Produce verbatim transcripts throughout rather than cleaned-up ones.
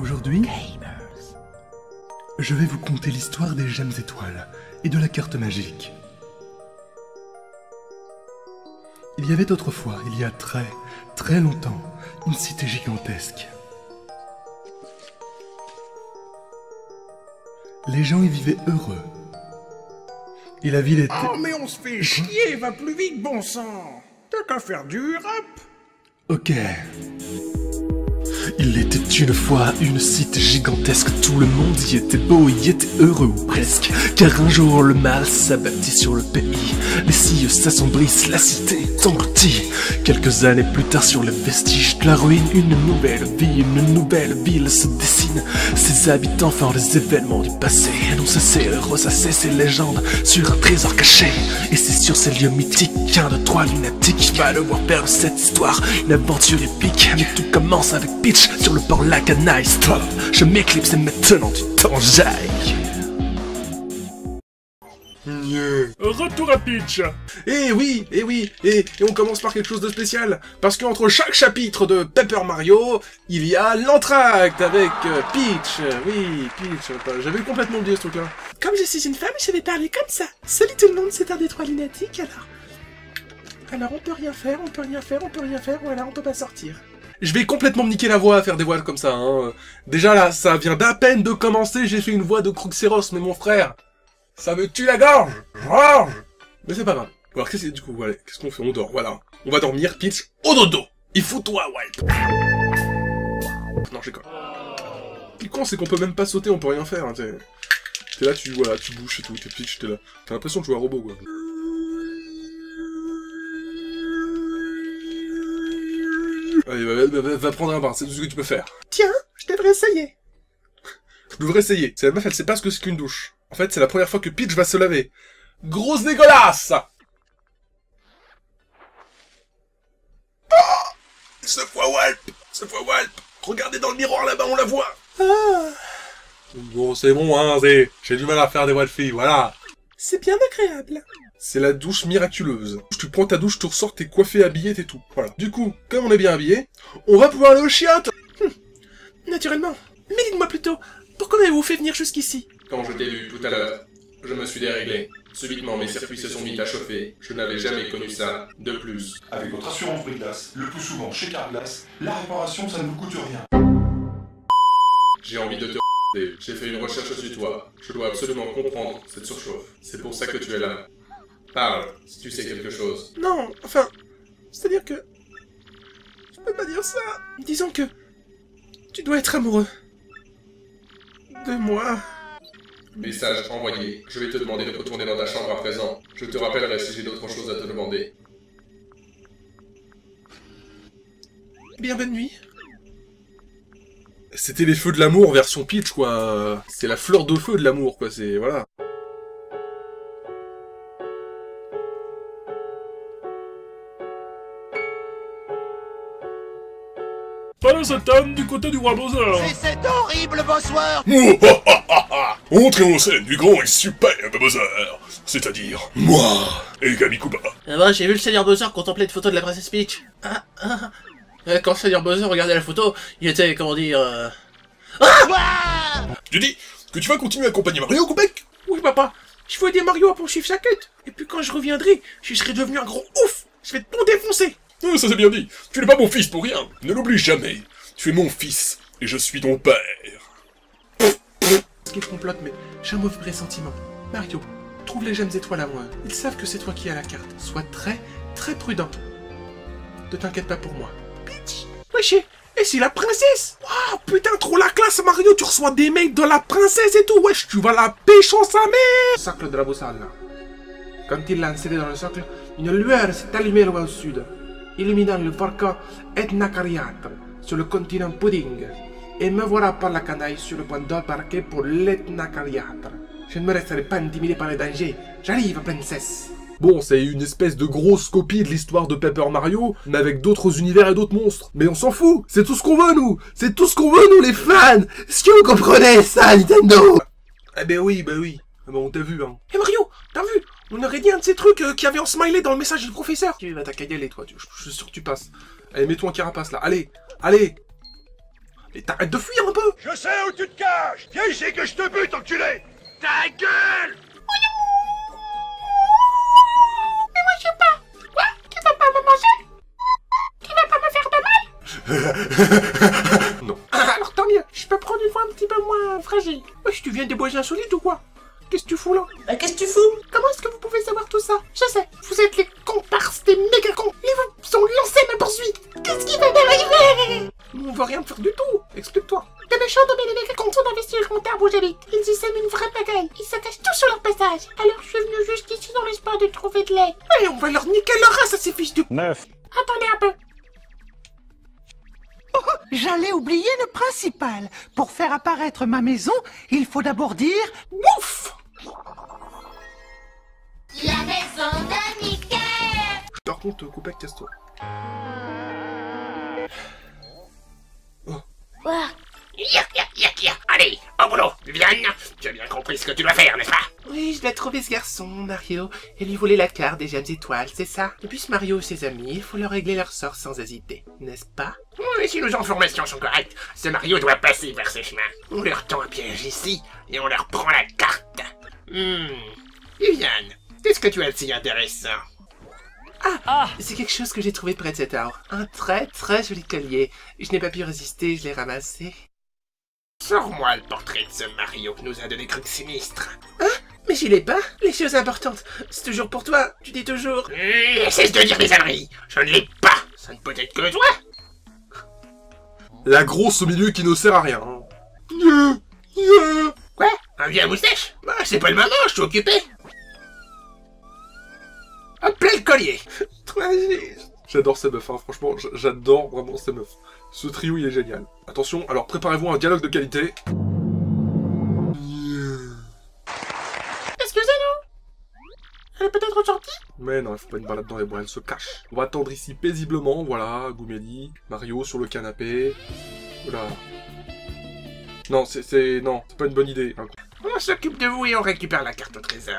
Aujourd'hui, Gamers, je vais vous conter l'histoire des gemmes étoiles et de la carte magique. Il y avait autrefois, il y a très, très longtemps, une cité gigantesque. Les gens y vivaient heureux. Et la ville était... Oh mais on se fait chier, va plus vite bon sang. T'as qu'à faire du rap. Ok. Il était une fois une cité gigantesque, tout le monde y était beau, y était heureux ou presque. Car un jour le mal s'abattit sur le pays, les cieux s'assombrissent, la cité s'engloutit. Quelques années plus tard sur les vestiges de la ruine, une nouvelle vie, une nouvelle ville se dessine. Ses habitants font les événements du passé, n'ont cessé de ressasser ces légendes sur un trésor caché. Et c'est sur ces lieux mythiques qu'un de trois lunatiques va devoir perdre cette histoire, une aventure épique. Mais tout commence avec Peach sur le Port-Lacanaille. Stop, je m'éclipse et maintenant du temps j'aille. Yeah. Retour à Peach. Eh oui, eh oui, et, et on commence par quelque chose de spécial. Parce qu'entre chaque chapitre de Paper Mario, il y a l'entracte avec Peach. Oui, Peach, j'avais complètement oublié ce truc-là. Comme je suis une femme, je vais parler comme ça. Salut tout le monde, c'est un des trois lunatiques, alors... Alors on peut rien faire, on peut rien faire, on peut rien faire, voilà, on peut pas sortir. Je vais complètement me niquer la voix à faire des voix comme ça, hein. Déjà là, ça vient d'à peine de commencer, j'ai fait une voix de Cruxeros, mais mon frère, ça me tue la gorge, Georges. Mais c'est pas grave. Alors qu'est-ce que du coup, voilà, qu'est-ce qu'on fait? On dort, voilà. On va dormir, Peach, au dodo. Il fout toi, Walt. Non, j'ai con. Le con, c'est qu'on peut même pas sauter, on peut rien faire, hein, t'es... T'es là, tu, voilà, tu bouges et tout, t'es Peach, t'es là. T'as l'impression de jouer à un robot, quoi. Allez, va, va, va prendre un bain, c'est tout ce que tu peux faire. Tiens, je devrais essayer. Je devrais essayer. C'est la meuf, elle sait pas ce que c'est qu'une douche. En fait, c'est la première fois que Peach va se laver. Grosse dégueulasse. Oh, ce fois Walp, ce fois Walp. Regardez dans le miroir là-bas, on la voit. Ah. Bon, c'est bon, hein, j'ai du mal à faire des voix de filles, voilà. C'est bien agréable. C'est la douche miraculeuse. Tu prends ta douche, tu ressors, t'es coiffé, habillé, t'es tout. Voilà. Du coup, comme on est bien habillé, on va pouvoir aller aux chiottes. hmm. Naturellement. Mais dites-moi plutôt, pourquoi m'avez-vous fait venir jusqu'ici? Quand je t'ai vu tout à l'heure, je me suis déréglé. Subitement, mes circuits se sont mis à chauffer. Je n'avais jamais connu ça. De plus. Avec votre assurance Briglass, le plus souvent chez Carglass, la réparation, ça ne vous coûte rien. J'ai envie de te... J'ai fait une recherche sur toi. Je dois absolument comprendre cette surchauffe. C'est pour ça que tu es là. Parle, si tu sais quelque chose. Non, enfin... C'est-à-dire que... Je peux pas dire ça. Disons que... Tu dois être amoureux... de moi. Message envoyé. Je vais te demander de retourner dans ta chambre à présent. Je te rappellerai si j'ai d'autres choses à te demander. Bien, bonne nuit. C'était les feux de l'amour version Peach, quoi. C'est la fleur de feu de l'amour, quoi. C'est... Voilà. Voilà cet homme du côté du roi Bowser. C'est cet horrible Bowser. Entrée en scène du grand et superbe Bowser, c'est-à-dire moi et Gamikuba. Ah bah j'ai vu le seigneur Bowser contempler une photo de la princesse Peach. Ah, ah. Quand le seigneur Bowser regardait la photo, il était, comment dire... Euh... Ah, tu dis que tu vas continuer à accompagner Mario, Koopek? Oui papa, je vais aider Mario à poursuivre sa quête. Et puis quand je reviendrai, je serai devenu un gros ouf. Je vais tout défoncer. Oh, ça c'est bien dit. Tu n'es pas mon fils pour rien. Ne l'oublie jamais. Tu es mon fils et je suis ton père. Ce qui complote, mais j'ai un mauvais pressentiment. Mario, trouve les gemmes étoiles à moi. Ils savent que c'est toi qui as la carte. Sois très, très prudent. Ne t'inquiète pas pour moi. Peach. Wesh. Et c'est la princesse. Waouh, putain, trop la classe, Mario. Tu reçois des mails de la princesse et tout. Wesh, tu vas la pécho sa mère. Cercle de la Boussole. Quand il l'a inséré dans le cercle, une lueur s'est allumée loin au sud, illuminant le volcan Etnacariatre sur le continent Pudding, et me voilà par la canaille sur le point d'embarquer pour l'Etnacariatre. Je ne me resterai pas intimidé par les dangers, j'arrive, princesse. Bon, c'est une espèce de grosse copie de l'histoire de Paper Mario, mais avec d'autres univers et d'autres monstres. Mais on s'en fout, c'est tout ce qu'on veut nous, c'est tout ce qu'on veut nous les fans. Est-ce que vous comprenez ça, Nintendo? Eh ben oui, ben oui, eh ben, on t'a vu, hein. Eh hey Mario, t'as vu? On aurait dit un de ces trucs euh, qui avait en smiley dans le message du professeur. Tu vas ta cagale et toi, tu, je, je suis sûr que tu passes. Allez, mets-toi en carapace là, allez, allez. Et t'arrêtes de fuir un peu. Je sais où tu te caches. Viens ici que je te bute, enculé. Ta gueule. Mais moi je sais pas. Quoi? Tu vas pas me manger? Tu vas pas me faire de mal? Non. Alors tant mieux. Je peux prendre une voix un petit peu moins fragile. Wesh, tu viens des bois insolites ou quoi? Qu'est-ce que tu fous là? Bah qu'est-ce que tu fous? Comment est-ce que vous pouvez savoir tout ça? Je sais, vous êtes les comparses des méga cons. Ils vous ont lancé ma poursuite. Qu'est-ce qui va m'arriver? On va rien faire du tout, explique-toi. Les méchants domaines des méga cons sont investis en terre où j'habite. Ils y sèment une vraie pagaille, ils s'attachent tous sur leur passage. Alors je suis venu juste ici dans l'espoir de trouver de l'aide. Et on va leur niquer leur race à ces fiches de... Neuf. Attendez un peu. Oh, j'allais oublier le principal. Pour faire apparaître ma maison, il faut d'abord dire... Ouf. La maison de Mickey. Par contre, Koopek, casse-toi. Oh. Oh. Ya, ya, ya, ya. Allez, au boulot, Vivian. Tu as bien compris ce que tu dois faire, n'est-ce pas? Oui, je dois trouver ce garçon, Mario, et lui voler la carte des Gemmes Étoiles, c'est ça? Et puis Mario et ses amis, il faut leur régler leur sort sans hésiter, n'est-ce pas? Oui, si nos informations sont correctes, ce Mario doit passer par ce chemin. On leur tend un piège ici, et on leur prend la carte. Hmm... Vivian, qu'est-ce que tu as de si intéressant? Ah, ah. C'est quelque chose que j'ai trouvé près de cet arbre. Un très très joli collier. Je n'ai pas pu résister, je l'ai ramassé. Sors-moi le portrait de ce Mario que nous a donné Crux Sinistre. Hein? Mais j'y l'ai pas. Les choses importantes, c'est toujours pour toi. Tu dis toujours... Mmh, cesse de dire des âneries. Je ne l'ai pas. Ça ne peut être que toi. La grosse au milieu qui ne sert à rien. Yeah, yeah. Quoi? Un vieux à moustache? Bah, c'est pas le moment, je suis occupé. Hop là, le collier. J'adore ces meufs, hein, franchement, j'adore vraiment ces meufs. Ce trio, il est génial. Attention, alors préparez-vous à un dialogue de qualité. Excusez-nous. Elle est peut-être sortie? Mais non, elle fait pas une balade dans les bois, elle se cache. On va attendre ici paisiblement, voilà, Gouméli, Mario sur le canapé. Voilà. Non, c'est... non, c'est pas une bonne idée. Hein. On s'occupe de vous et on récupère la carte au trésor.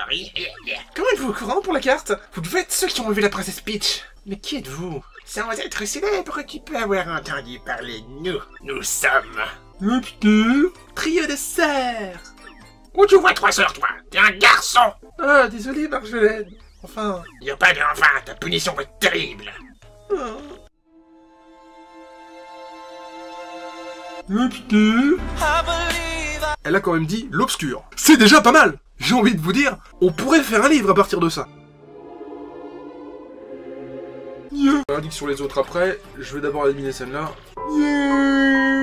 Comment êtes-vous au courant pour la carte? Vous devez être ceux qui ont enlevé la princesse Peach. Mais qui êtes-vous? Sans être célèbre, tu peux avoir entendu parler de nous. Nous sommes... Le petit... Trio de sœurs. Où tu vois trois sœurs, toi? T'es un garçon. Ah, désolé, Marjolaine. Enfin... Y'a pas de enfin, ta punition va être terrible. Oh. Le petit... Elle a quand même dit l'obscur. C'est déjà pas mal. J'ai envie de vous dire, on pourrait faire un livre à partir de ça. Yeah. On indique sur les autres après. Je vais d'abord éliminer celle-là. Yeah.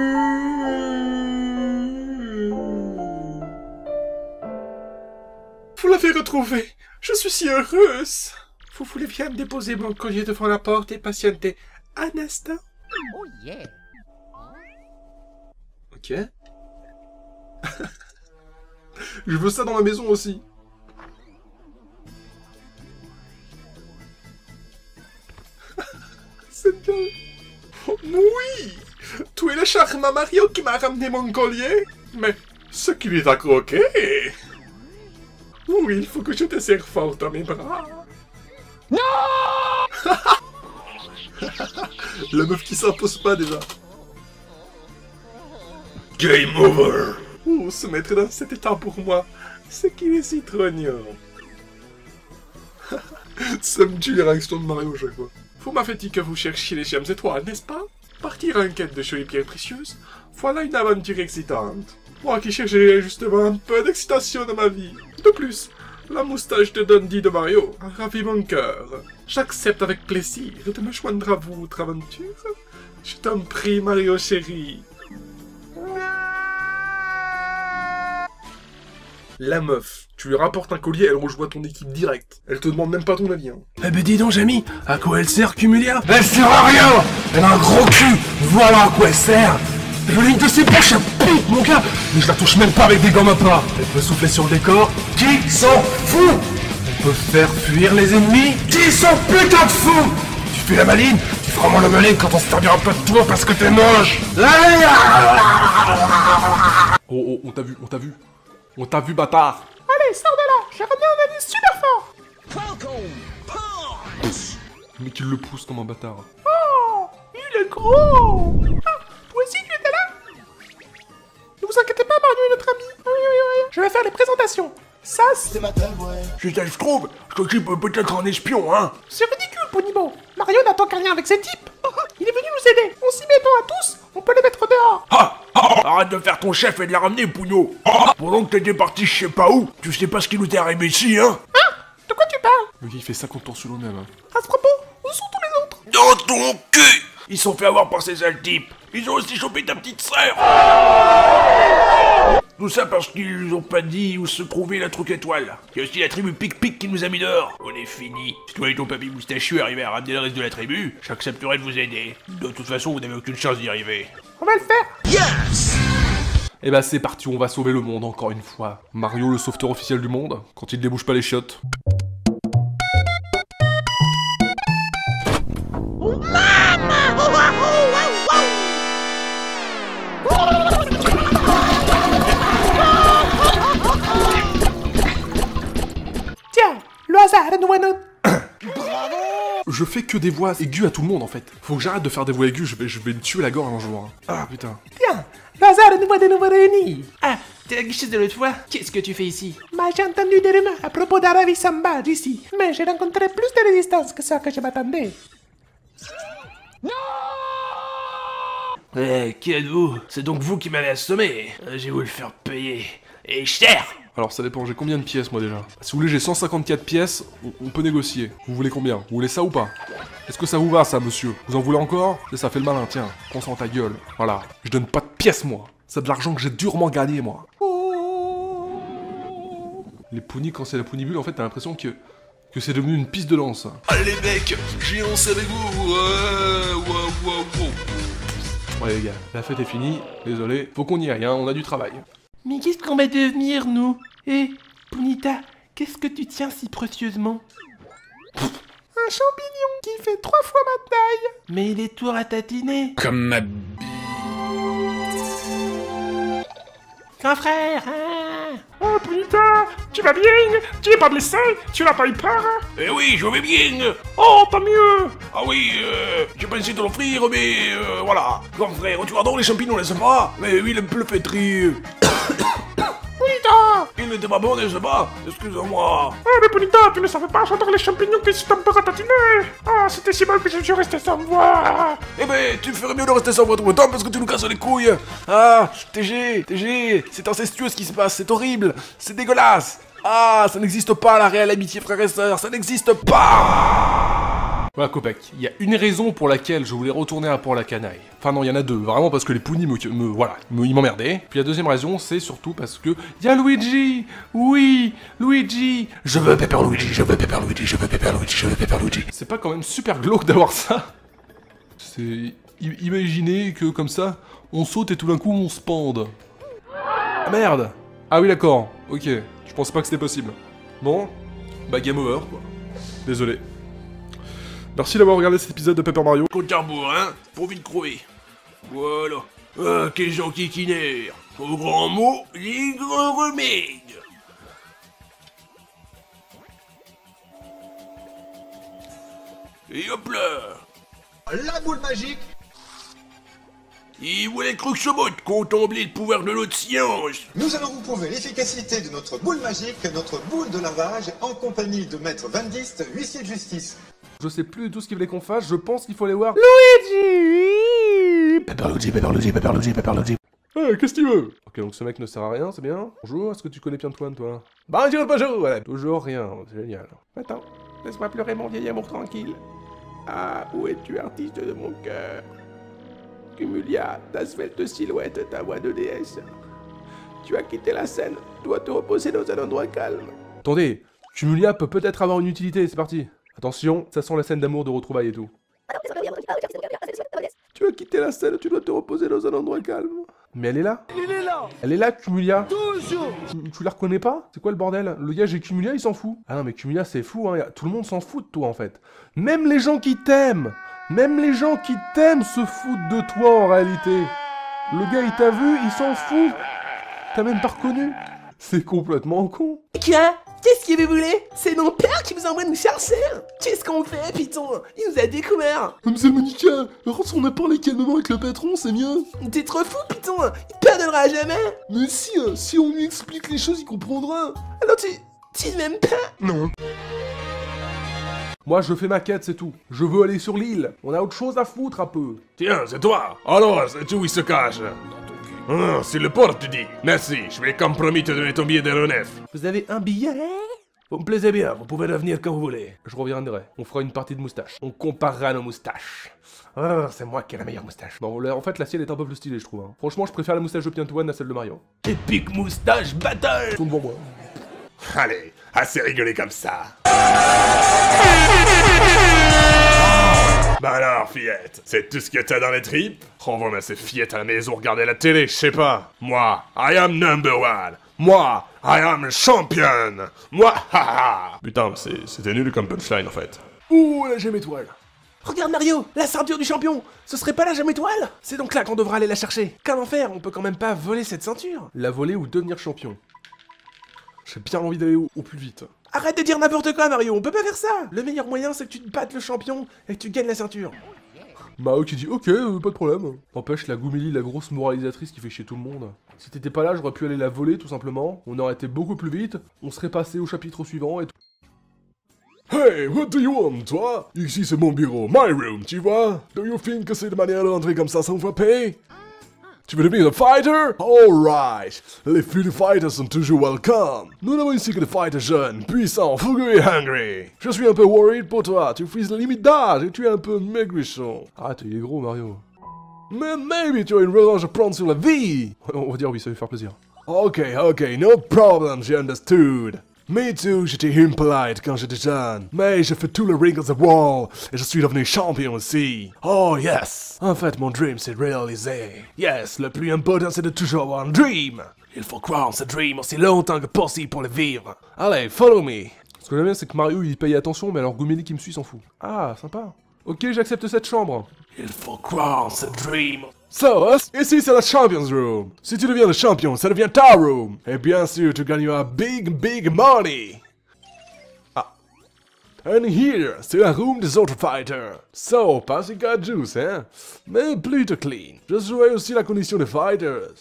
Vous l'avez retrouvée. Je suis si heureuse. Vous voulez bien me déposer mon collier devant la porte et patienter un instant? Oh yeah. Ok. Je veux ça dans ma maison aussi. C'est bien. Oui. Tu es le charmant Mario qui m'a ramené mon collier. Mais ce qui lui a croqué. Oui, il faut que je te serre fort dans mes bras. Non. La meuf qui s'impose pas déjà. Game over. Ouh, se mettre dans cet état pour moi, c'est qu'il est si trognant. Ça me tue les réactions de Mario chaque fois. Vous m'avez dit que vous cherchiez les gemmes étoiles, n'est-ce pas? Partir en quête de jolies pierres précieuses, voilà une aventure excitante. Moi qui cherchais justement un peu d'excitation dans ma vie. De plus, la moustache de Dundee de Mario a ravi mon cœur. J'accepte avec plaisir de me joindre à votre aventure. Je t'en prie, Mario chéri. La meuf, tu lui rapportes un collier, elle rejoint ton équipe direct. Elle te demande même pas ton avis. Hein. Eh ben dis donc, Jamie, à quoi elle sert, Cumulia? Elle sert à rien. Elle a un gros cul. Voilà à quoi elle sert. Je l'ai une de ses poches, elle mon gars. Mais je la touche même pas avec des gommes à pas. Elle peut souffler sur le décor. Qui s'en fout? Elle peut faire fuir les ennemis. Qui s'en putain de fou? Tu fais la maline? Tu fais vraiment la maline quand on se servira pas de toi parce que t'es moche. Oh, oh, on t'a vu, on t'a vu. On t'a vu, bâtard! Allez, sors de là! J'ai ramené un ami super fort! Mais qu'il le pousse comme un bâtard! Oh! Il est gros! Ah! Toi aussi, tu étais là? informations. Ça, c'est ma table, ouais. Si ça se trouve, je t'occupe peut-être en espion, hein. C'est ridicule, Ponybo. Mario n'attend qu'à rien avec ces types. Oh, il est venu nous aider. En s'y mettant à tous, on peut les mettre dehors. Ah, ah, ah. Arrête de faire ton chef et de les ramener, Pugno. Ah, pendant que t'étais parti je sais pas où, tu sais pas ce qui nous est arrivé ici, hein. Hein? De quoi tu parles? Le gars, il fait cinquante ans sous l'honneur, hein. À ce propos, où sont tous les autres? Dans ton cul! Ils sont fait avoir par ces sales types. Ils ont aussi chopé ta petite sœur. Tout ça parce qu'ils nous ont pas dit où se trouvait la truc étoile. Il y a aussi la tribu Pic-Pic qui nous a mis dehors. On est fini. Si toi et ton papy moustachu arrivez à ramener le reste de la tribu, j'accepterai de vous aider. De toute façon, vous n'avez aucune chance d'y arriver. On va le faire. Yes. Et bah c'est parti, on va sauver le monde encore une fois. Mario, le sauveteur officiel du monde, quand il débouche pas les chiottes. Je fais que des voix aiguës à tout le monde en fait. Faut que j'arrête de faire des voix aiguës, je vais, je vais me tuer la gorge un jour. Hein. Ah putain. Tiens, le hasard nous a de nouveau réunis. Ah, t'es la guichette de l'autre fois? Qu'est-ce que tu fais ici? Bah, j'ai entendu des rumeurs à propos d'Aravi Samba d'ici, mais j'ai rencontré plus de résistance que ce que je m'attendais. Non! Eh, qui êtes-vous? C'est donc vous qui m'avez assommé. Je vais vous le faire payer. Et cher! Alors ça dépend, j'ai combien de pièces moi déjà? Si vous voulez j'ai cent cinquante-quatre pièces, on peut négocier. Vous voulez combien? Vous voulez ça ou pas? Est-ce que ça vous va ça monsieur? Vous en voulez encore? C'est ça, fait le malin, tiens, prends ça en ta gueule. Voilà, je donne pas de pièces moi. C'est de l'argent que j'ai durement gagné moi. Les pounis, quand c'est la pounibule en fait t'as l'impression que... que c'est devenu une piste de danse. Allez les mecs, j'ai lancé avec vous. Ouais les gars, la fête est finie, désolé, faut qu'on y aille hein, on a du travail. Mais qu'est-ce qu'on va devenir, nous? Hé, hey, Punita, qu'est-ce que tu tiens si précieusement? Un champignon qui fait trois fois ma taille. Mais il est tout ratatiner. Comme ma... Grand frère hein. Oh Punita, tu vas bien? Tu n'es pas blessé? Tu n'as pas eu peur? Eh oui, je vais bien. Oh, pas mieux. Ah oui, euh, j'ai pensé te l'offrir, mais euh, voilà. Grand frère, tu adores les champignons, n'est-ce pas? Mais oui, le pleuvétrieux. Punita! Il n'était pas bon, n'est-ce pas? Excuse-moi. Ah, mais Punita, tu ne savais pas, j'adore les champignons qui sont un peu ratatinés. Ah, c'était si mal que je suis resté sans voix. Eh ben, tu ferais mieux de rester sans voix tout le temps parce que tu nous casses les couilles. Ah, T G, T G, c'est incestueux ce qui se passe, c'est horrible, c'est dégueulasse. Ah, ça n'existe pas la réelle amitié frère et sœur, ça n'existe pas. Voilà Koopek, il y a une raison pour laquelle je voulais retourner à Port-Lacanaille. Enfin non, il y en a deux, vraiment parce que les pounis me, me voilà, me, ils m'emmerdaient. Puis la deuxième raison, c'est surtout parce que il y a Luigi. Oui, Luigi. Je veux Pepper Luigi, je veux Pepper Luigi, je veux Pepper Luigi, je veux Pepper Luigi. C'est pas quand même super glauque d'avoir ça? C'est imaginer que comme ça, on saute et tout d'un coup on se pende. Ah merde. Ah oui d'accord, ok. Je pensais pas que c'était possible. Bon, bah game over quoi. Désolé. Merci d'avoir regardé cet épisode de Paper Mario. Compte à rebours, hein, pour vite crever. Voilà. Ah, quel gentil quinaire. Au grand mot, les grands remèdes. Et hop là. La boule magique. Il voulait Crux au bout, contempler le pouvoir de l'autre science. Nous allons vous prouver l'efficacité de notre boule magique, notre boule de lavage, en compagnie de maître Van Dist, huissier de justice. Je sais plus tout ce qu'il voulait qu'on fasse, je pense qu'il faut aller voir... Luigi. Pepper Luigi, Pepper Luigi, Pepper Luigi, Pepper Luigi. Eh, qu'est-ce qu'il veut? Ok, donc ce mec ne sert à rien, c'est bien. Bonjour, est-ce que tu connais Piantoine, toi? Bonjour, bonjour, voilà. Toujours rien, c'est génial. Attends, laisse-moi pleurer mon vieil amour tranquille. Ah, où es-tu, artiste de mon cœur? Cumulia, ta svelte silhouette, ta voix de déesse. Tu as quitté la scène, dois te reposer dans un endroit calme. Attendez, Cumulia peut peut-être avoir une utilité, c'est parti. Attention, ça sent la scène d'amour de retrouvailles et tout. Tu as quitté la scène, tu dois te reposer dans un endroit calme. Mais elle est là. Il est là. Elle est là, Cumulia. Toujours. Tu, tu la reconnais pas? C'est quoi le bordel? Le gars, j'ai Cumulia, il s'en fout. Ah non, mais Cumulia, c'est fou, hein. Tout le monde s'en fout de toi, en fait. Même les gens qui t'aiment. Même les gens qui t'aiment se foutent de toi, en réalité. Le gars, il t'a vu, il s'en fout. T'as même pas reconnu. C'est complètement con. Quoi? Qu'est-ce qu'il vous voulez? C'est mon père qui vous envoie nous chercher. Qu'est-ce qu'on fait, Python? Il nous a découvert. Monsieur Monica, on n'a pas les calmements avec le patron, c'est mieux. T'es trop fou, Python. Il pardonnera jamais. Mais si, si on lui explique les choses, il comprendra. Alors tu... tu m'aimes pas? Non. Moi, je fais ma quête, c'est tout. Je veux aller sur l'île. On a autre chose à foutre, un peu. Tiens, c'est toi. Alors, sais-tu où il se cache? Ah, c'est le port, tu dis. Merci, je vais comme promis te donner ton billet d'aéronef. Vous avez un billet? Vous me plaisez bien, vous pouvez revenir quand vous voulez. Je reviendrai, on fera une partie de moustache. On comparera nos moustaches. Oh, c'est moi qui ai la meilleure moustache. Bon, là, en fait, la sienne est un peu plus stylée, je trouve. Hein. Franchement, je préfère la moustache de Piantoine à celle de Mario. Épique moustache battle! Tourne devant moi. Allez, assez rigolé comme ça. Bah alors, fillette, c'est tout ce que t'as dans les tripes? Renvoie-moi ces fillettes à la maison, regardez la télé, je sais pas. Moi, I am number one. Moi, I am champion. Moi, haha. Putain, c'était nul comme punchline en fait. Ouh, la gemme étoile. Regarde Mario, la ceinture du champion. Ce serait pas la gemme étoile? C'est donc là qu'on devra aller la chercher. Comment faire? On peut quand même pas voler cette ceinture. La voler ou devenir champion? J'ai bien envie d'aller au, au plus vite. Arrête de dire n'importe quoi, Mario, on peut pas faire ça. Le meilleur moyen, c'est que tu te battes le champion et que tu gagnes la ceinture. Mario qui dit ok, euh, pas de problème. T'empêche la Goumili, la grosse moralisatrice qui fait chier tout le monde. Si t'étais pas là, j'aurais pu aller la voler, tout simplement. On aurait été beaucoup plus vite, on serait passé au chapitre suivant et tout. Hey, what do you want, toi? Ici, c'est mon bureau, my room, tu vois? Do you think que c'est de manière d'entrer comme ça sans frapper? Tu veux devenir un fighter? Alright! Les futurs fighters sont toujours welcome! Nous n'avons ici que des fighters jeunes, puissants, fougueux et hungry! Je suis un peu worried pour toi, tu frises la limite d'âge et tu es un peu maigrichon! Ah, tu es gros, Mario! Mais maybe tu as une revanche à prendre sur la vie! On va dire oui, ça va faire plaisir. Ok, ok, no problem, j'ai understood! Me too, j'étais impolite quand j'étais jeune, mais j'ai fait tous les rings of the wall, et je suis devenu champion aussi. Oh yes! En fait, mon dream s'est réalisé. Yes, le plus important c'est de toujours avoir un dream. Il faut croire en ce dream aussi longtemps que possible pour le vivre. Allez, follow me. Ce que j'aime bien c'est que Mario il paye attention, mais alors Goumeli qui me suit s'en fout. Ah, sympa. Ok, j'accepte cette chambre. Il faut croire en ce dream. So, ici c'est la Champions Room. Si tu deviens le champion, ça devient ta room. Et bien sûr, tu gagneras big, big money. Ah. And here, c'est la room des autres fighters. So, pas si god juice, hein. Mais plutôt clean. Je jouais aussi la condition des fighters.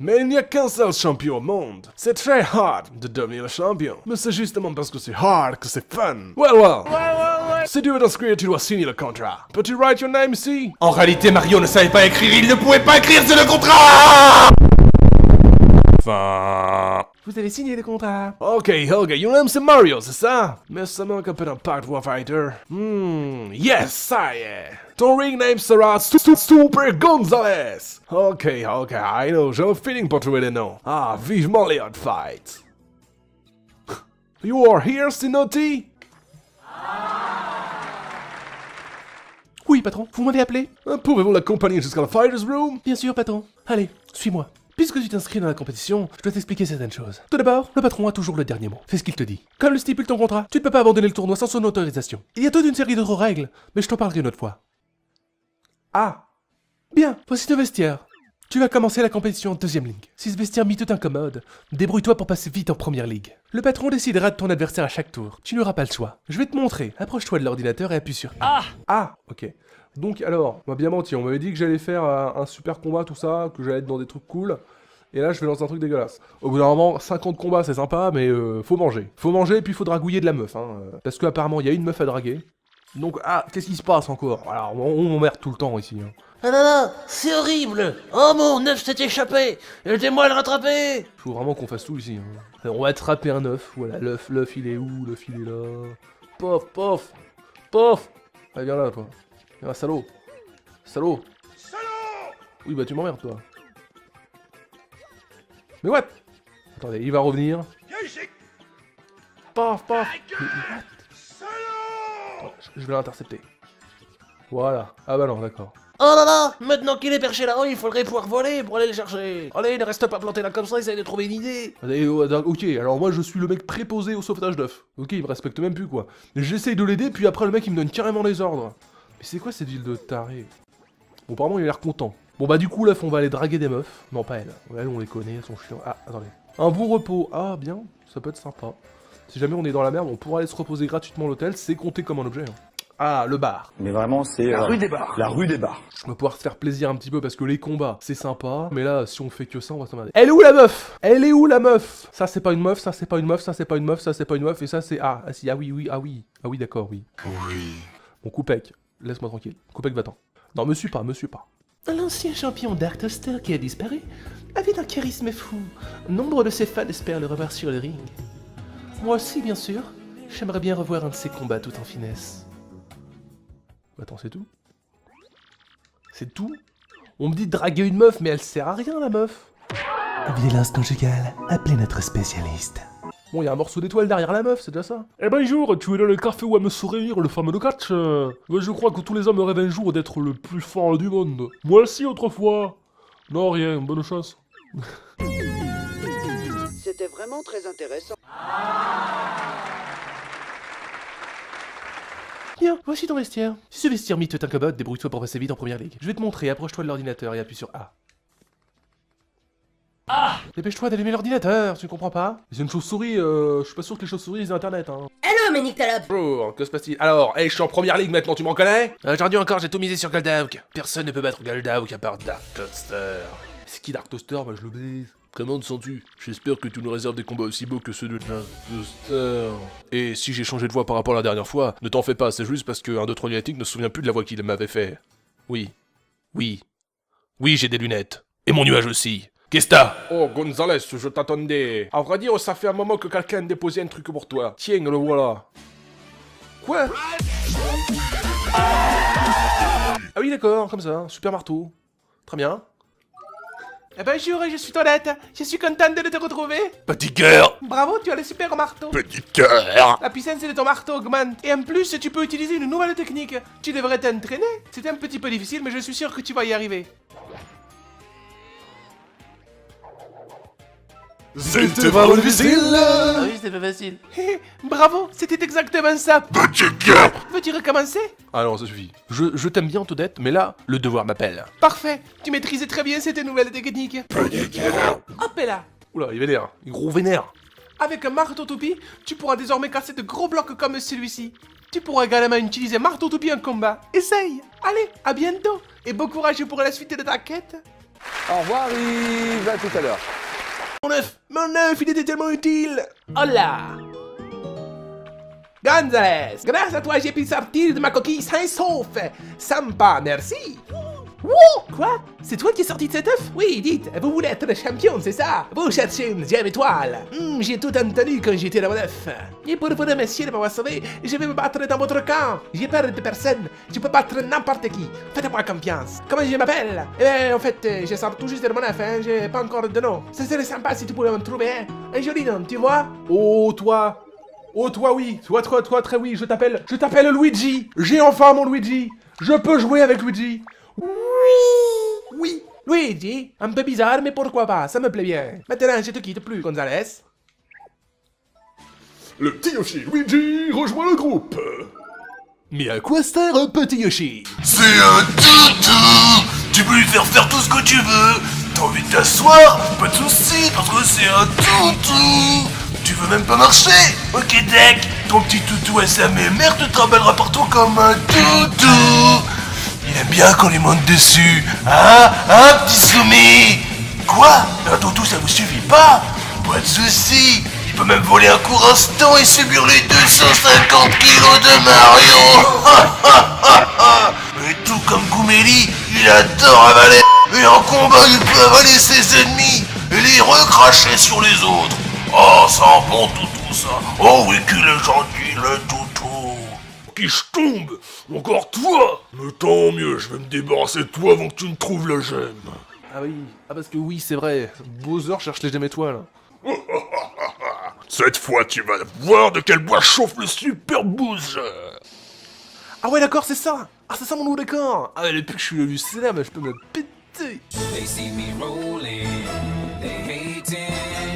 Mais il n'y a qu'un seul champion au monde. C'est très hard de devenir le champion. Mais c'est justement parce que c'est hard que c'est fun. Well, well. well, well. Si tu veux t'inscrire, tu dois signer le contrat. Peux-tu write your name ici? En réalité, Mario ne savait pas écrire, il ne pouvait pas écrire, c'est le contrat! Fin... Vous avez signé le contrat. Ok, ok, your name c'est Mario, c'est ça? Mais ça manque un peu d'impact, Warfighter. Hmm, yes, ça y est. Ton ring name sera Super Gonzales. Ok, ok, I know, j'ai un feeling pour trouver les noms. Ah, vivement les hot fights. You are here, Sinotti? Oui, patron, vous m'avez appelé. Pouvez-vous l'accompagner jusqu'à la Fighters Room? Bien sûr, patron. Allez, suis-moi. Puisque tu t'inscris dans la compétition, je dois t'expliquer certaines choses. Tout d'abord, le patron a toujours le dernier mot. Fais ce qu'il te dit. Comme le stipule ton contrat, tu ne peux pas abandonner le tournoi sans son autorisation. Il y a toute une série d'autres règles, mais je t'en parlerai une autre fois. Ah. Bien, voici ton vestiaire. Tu vas commencer la compétition en deuxième ligue. Si ce vestiaire miteux t'incommode, débrouille-toi pour passer vite en première ligue. Le patron décidera de ton adversaire à chaque tour. Tu n'auras pas le choix. Je vais te montrer. Approche-toi de l'ordinateur et appuie sur... Ah. Ah. Ok. Donc alors, on m'a bien menti. On m'avait dit que j'allais faire euh, un super combat, tout ça, que j'allais être dans des trucs cool. Et là, je vais lancer un truc dégueulasse. Au bout d'un moment, cinquante combats, c'est sympa, mais euh, faut manger. Faut manger et puis faut dragouiller de la meuf. Hein, euh, parce qu'apparemment, il y a une meuf à draguer. Donc, ah, qu'est-ce qui se passe encore? Alors, on m'emmerde tout le temps ici. Hein. Ah là là, c'est horrible! Oh mon œuf s'est échappé! Aidez-moi à le rattraper! Faut vraiment qu'on fasse tout ici. Hein. Alors, on va attraper un œuf. Voilà, l'œuf, l'œuf il est où? L'œuf il est là. Pof, pof! Pof! Allez, viens là, toi. Viens là, salaud! Salaud! Salaud! Oui, bah tu m'emmerdes, toi. Mais what? Attendez, il va revenir. Pof, pof! Mais what? Salaud! Je vais l'intercepter. Voilà. Ah bah non, d'accord. Oh là là! Maintenant qu'il est perché là-haut, il faudrait pouvoir voler pour aller le chercher! Allez, ne reste pas planté là comme ça, essaye de trouver une idée! Allez, ok, alors moi je suis le mec préposé au sauvetage d'œufs. Ok, il me respecte même plus quoi. J'essaye de l'aider, puis après le mec il me donne carrément les ordres. Mais c'est quoi cette ville de taré? Bon, apparemment il a l'air content. Bon bah du coup l'œuf on va aller draguer des meufs. Non, pas elle. Elles on les connaît, elles sont chiantes. Ah, attendez. Un bon repos. Ah, bien. Ça peut être sympa. Si jamais on est dans la merde, on pourra aller se reposer gratuitement à l'hôtel. C'est compté comme un objet. Hein. Ah, le bar. Mais vraiment, c'est... La euh, rue des bars. La rue des bars. On va pouvoir se faire plaisir un petit peu parce que les combats, c'est sympa. Mais là, si on fait que ça, on va s'emmerder. Elle est où la meuf? Elle est où la meuf? Ça, c'est pas une meuf, ça, c'est pas une meuf, ça, c'est pas une meuf, ça, c'est pas une meuf. Et ça, c'est... Ah, ah, si, ah oui, oui, ah oui. Ah oui, d'accord, oui. Oui. Bon, Koopek, laisse-moi tranquille. Koopek, va-t'en. Non, me suis pas, me suis pas. L'ancien champion Dark Toaster qui a disparu avait un charisme fou. Nombre de ses fans espèrent le revoir sur le ring. Moi aussi, bien sûr. J'aimerais bien revoir un de ses combats tout en finesse. Attends, c'est tout? C'est tout? On me dit de draguer une meuf, mais elle sert à rien, la meuf. Violence conjugale, appelez notre spécialiste. Bon, il y a un morceau d'étoile derrière la meuf, c'est déjà ça. Eh ben, jour, tu es dans le café où à me sourire, le fameux de catch. Euh... Je crois que tous les hommes rêvent un jour d'être le plus fort du monde. Moi aussi, autrefois. Non, rien, bonne chance. C'était vraiment très intéressant. Bien, voici ton vestiaire. Si ce vestiaire mythe est un commode, débrouille-toi pour passer vite en première ligue. Je vais te montrer, approche-toi de l'ordinateur et appuie sur A. Ah! Dépêche-toi d'allumer l'ordinateur, tu comprends pas? C'est une chauve-souris, euh, je suis pas sûr que les chauves-souris aient internet, hein. Hello, Ménic Talop! Bonjour, que se passe-t-il? Alors, hé, hey, je suis en première ligue maintenant, tu m'en connais? Aujourd'hui encore, j'ai tout misé sur Goldaouk. Personne ne peut battre Goldaouk à part Dark Toaster. C'est qui Dark Toaster? Bah, je le baise. Comment te sens-tu? J'espère que tu nous réserves des combats aussi beaux que ceux de Dark Toaster. Et si j'ai changé de voix par rapport à la dernière fois, ne t'en fais pas, c'est juste parce qu'un d'autres lunatique ne se souvient plus de la voix qu'il m'avait fait. Oui. Oui. Oui, j'ai des lunettes. Et mon nuage aussi. Qu'est-ce que t'as? Oh, Gonzales, je t'attendais. À vrai dire, ça fait un moment que quelqu'un a déposé un truc pour toi. Tiens, le voilà. Quoi? Ah oui, d'accord, comme ça, super marteau. Très bien. Eh ben, bonjour, je suis Toadette. Je suis contente de te retrouver. Petit cœur. Bravo, tu as le super marteau. Petit cœur. La puissance de ton marteau augmente. Et en plus, tu peux utiliser une nouvelle technique. Tu devrais t'entraîner. C'est un petit peu difficile, mais je suis sûr que tu vas y arriver. C'était vraiment difficile. Ah oui, c'était pas facile. Bravo, c'était exactement ça. Petit cœur. Veux-tu recommencer? Ah non, ça suffit. Je, je t'aime bien, Toadette, mais là, le devoir m'appelle. Parfait, tu maîtrisais très bien cette nouvelle technique. Petit cœur. Hop là. Oula, il vénère, il gros vénère. Avec un marteau toupie, tu pourras désormais casser de gros blocs comme celui-ci. Tu pourras également utiliser marteau toupie en combat. Essaye. Allez, à bientôt. Et bon courage pour la suite de ta quête. Au revoir, Yves, à tout à l'heure. Mon œuf, mon œuf, il était tellement utile. Hola Gonzales, grâce à toi j'ai pu sortir de ma coquille sain sauf. Sympa, merci. Wouh, quoi? C'est toi qui es sorti de cet œuf? Oui, dites, vous voulez être champion, c'est ça? Vous cherchez une deuxième étoile. Mmh, j'ai tout entendu quand j'étais dans mon œuf. Et pour vous remercier de m'avoir sauvé, je vais me battre dans votre camp. J'ai peur de personne, je peux battre n'importe qui. Faites-moi confiance. Comment je m'appelle? Eh bien, en fait, je sors tout juste de mon œuf, hein. J'ai pas encore de nom. Ça serait sympa si tu pouvais me trouver, hein. Un joli nom, tu vois? Oh, toi. Oh, toi, oui. Toi, toi, toi, très oui. Je t'appelle, je t'appelle Luigi. J'ai enfin mon Luigi. Je peux jouer avec Luigi. Oui. Oui. Luigi, un peu bizarre, mais pourquoi pas, ça me plaît bien. Maintenant, je te quitte plus, Gonzales. Le petit Yoshi Luigi rejoint le groupe. Mais à quoi sert un petit Yoshi? C'est un toutou. Tu peux lui faire faire tout ce que tu veux. T'as envie de t'asseoir? Pas de soucis, parce que c'est un toutou. Tu veux même pas marcher? Ok, Deck, ton petit toutou à sa mère te travaillera partout comme un toutou. Il aime bien qu'on lui monte dessus, hein, hein, petit soumis? Quoi? Un toutou, ça vous suffit pas? Pas de soucis, il peut même voler un court instant et subir les deux cent cinquante kilos de Mario. Mais tout comme Cumulia, il adore avaler. Et en combat, il peut avaler ses ennemis et les recracher sur les autres. Oh, c'est un bon toutou, ça. Oh oui, qu'il est gentil, le toutou. Qui je tombe? Encore toi? Mais tant mieux, je vais me débarrasser de toi avant que tu ne trouves la gemme. Ah oui, ah parce que oui, c'est vrai, Bowser cherche les gemmes étoiles. Cette fois, tu vas voir de quel bois chauffe le super Bowser. Ah ouais, d'accord, c'est ça. Ah, c'est ça mon nouveau décor. Ah ouais, depuis que je suis le lucénaire, mais je peux me péter.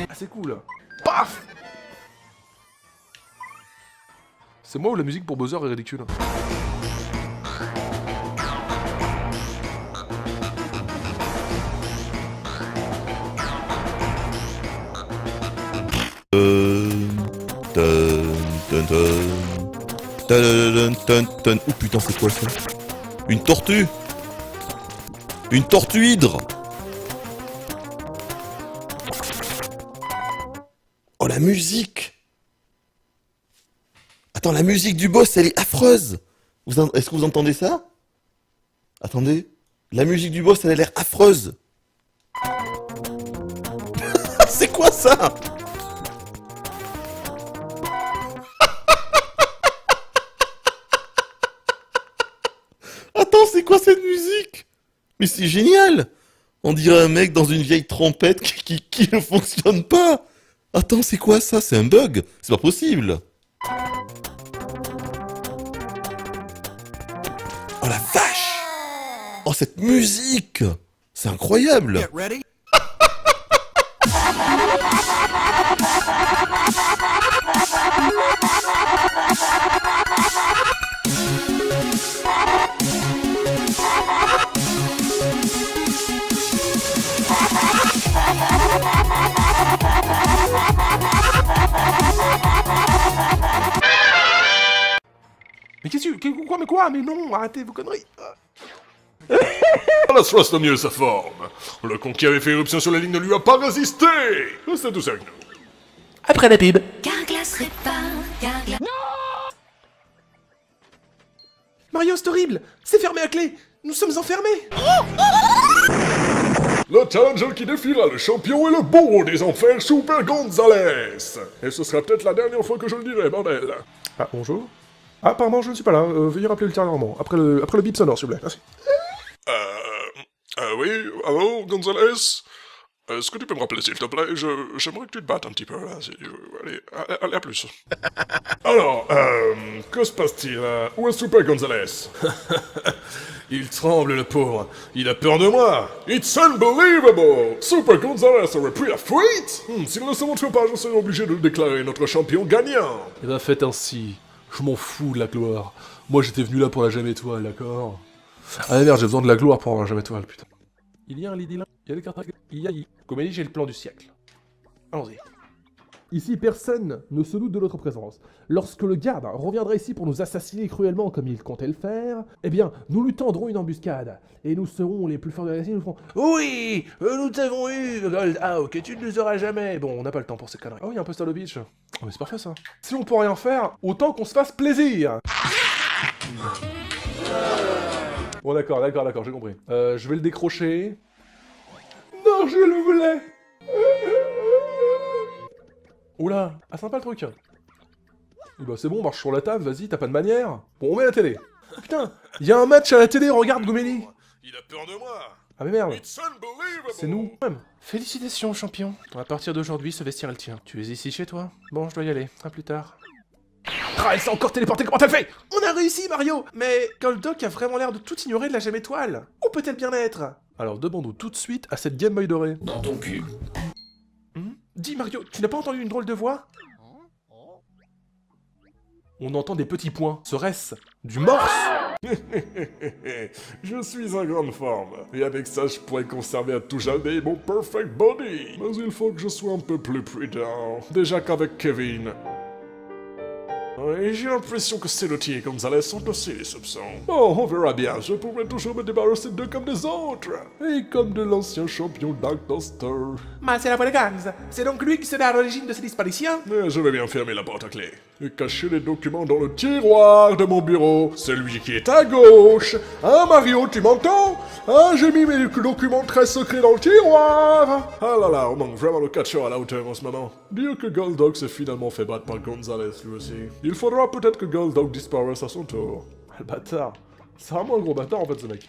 Ah, c'est cool. Paf! C'est moi ou la musique pour Bowser est ridicule? Oh putain, c'est quoi ça? Une tortue. Une tortue hydre. Oh la musique. Attends, la musique du boss, elle est affreuse. Est-ce que vous entendez ça? Attendez. La musique du boss, elle a l'air affreuse. C'est quoi ça? Attends, c'est quoi cette musique? Mais c'est génial. On dirait un mec dans une vieille trompette qui, qui, qui ne fonctionne pas. Attends, c'est quoi ça? C'est un bug? C'est pas possible. Oh la vache! Oh cette musique! C'est incroyable! Mais qu'est-ce que... Quoi, mais quoi? Mais non, arrêtez vos conneries. La soif mieux sa forme. Le con qui avait fait éruption sur la ligne ne lui a pas résisté. Restez tous avec nous. Après la pub. Garglas répare, Garglas... Non! Mario, c'est horrible. C'est fermé à clé. Nous sommes enfermés. Le challenger qui défiera le champion est le bourreau des enfers, Super Gonzales. Et ce sera peut-être la dernière fois que je le dirai, bordel. Ah, bonjour. Ah, apparemment, je ne suis pas là. Euh, veuillez rappeler ultérieurement. Après le, après le bip sonore, s'il vous plaît. Merci. Euh... Euh, oui, allô, Gonzales? Est-ce que tu peux me rappeler, s'il te plaît? Je... J'aimerais que tu te battes un petit peu, là. Allez, allez, à plus. Alors, euh... que se passe-t-il? Où est Super Gonzales? Il tremble, le pauvre. Il a peur de moi. It's unbelievable! Super Gonzales aurait pris la fuite? Hmm, s'il ne se montre pas, je serai obligé de le déclarer notre champion gagnant. Eh ben, faites ainsi. Je m'en fous de la gloire. Moi j'étais venu là pour la Jamais Étoile, d'accord? Ah merde, j'ai besoin de la gloire pour avoir la Jamais Étoile, putain. Il y a un Lidilin, il y a des cartes à... Il y a... Comme elle dit, j'ai le plan du siècle. Allons-y. Ici, personne ne se doute de notre présence. Lorsque le garde reviendra ici pour nous assassiner cruellement comme il comptait le faire, eh bien, nous lui tendrons une embuscade. Et nous serons les plus forts de la nation, nous ferons... Oui, nous t'avons eu, Goldaouk, et tu ne nous auras jamais. Bon, on n'a pas le temps pour ces conneries. Oh, il y a un poster à la beach. Oh, mais c'est parfait, ça. Si on peut rien faire, autant qu'on se fasse plaisir. Bon, d'accord, d'accord, d'accord, j'ai compris. Euh, je vais le décrocher. Non, je le voulais. Oula, ah sympa le truc. Et bah c'est bon, marche sur la table, vas-y, t'as pas de manière. Bon, on met la télé. Putain, il y a un match à la télé, regarde Gomélie. Il a peur de moi. Ah mais merde. C'est nous même. Félicitations champion. À partir d'aujourd'hui, ce vestiaire est le tien. Tu es ici chez toi. Bon, je dois y aller. À plus tard. Ah, elle s'est encore téléportée, comment t'as fait? On a réussi Mario. Mais Goldock a vraiment l'air de tout ignorer de la Jamais Étoile. Où peut-elle bien être? Alors demandons tout de suite à cette Game Boy dorée. Dans ton cul. Dis Mario, tu n'as pas entendu une drôle de voix? On entend des petits points. Serait-ce du morse? Je suis en grande forme. Et avec ça, je pourrais conserver à tout jamais mon perfect body. Mais il faut que je sois un peu plus prudent. Déjà qu'avec Kevin. Et j'ai l'impression que Celotti et Gonzales sont aussi les soupçons. Bon, on verra bien, je pourrais toujours me débarrasser d'eux comme des autres. Et comme de l'ancien champion Dark Toaster. Mais c'est la bonne gang, c'est donc lui qui sera à l'origine de ces disparitions. Et je vais bien fermer la porte à clé. Et cacher les documents dans le tiroir de mon bureau. Celui qui est à gauche. Hein Mario, tu m'entends? Hein, j'ai mis mes documents très secrets dans le tiroir. Ah là là, on manque vraiment le catcheur à la hauteur en ce moment. Dire que Goldock s'est finalement fait battre par Gonzales lui aussi. Il faudra peut-être que Goldaouk disparaisse à son tour. Le bâtard. C'est vraiment un gros bâtard en fait ce mec.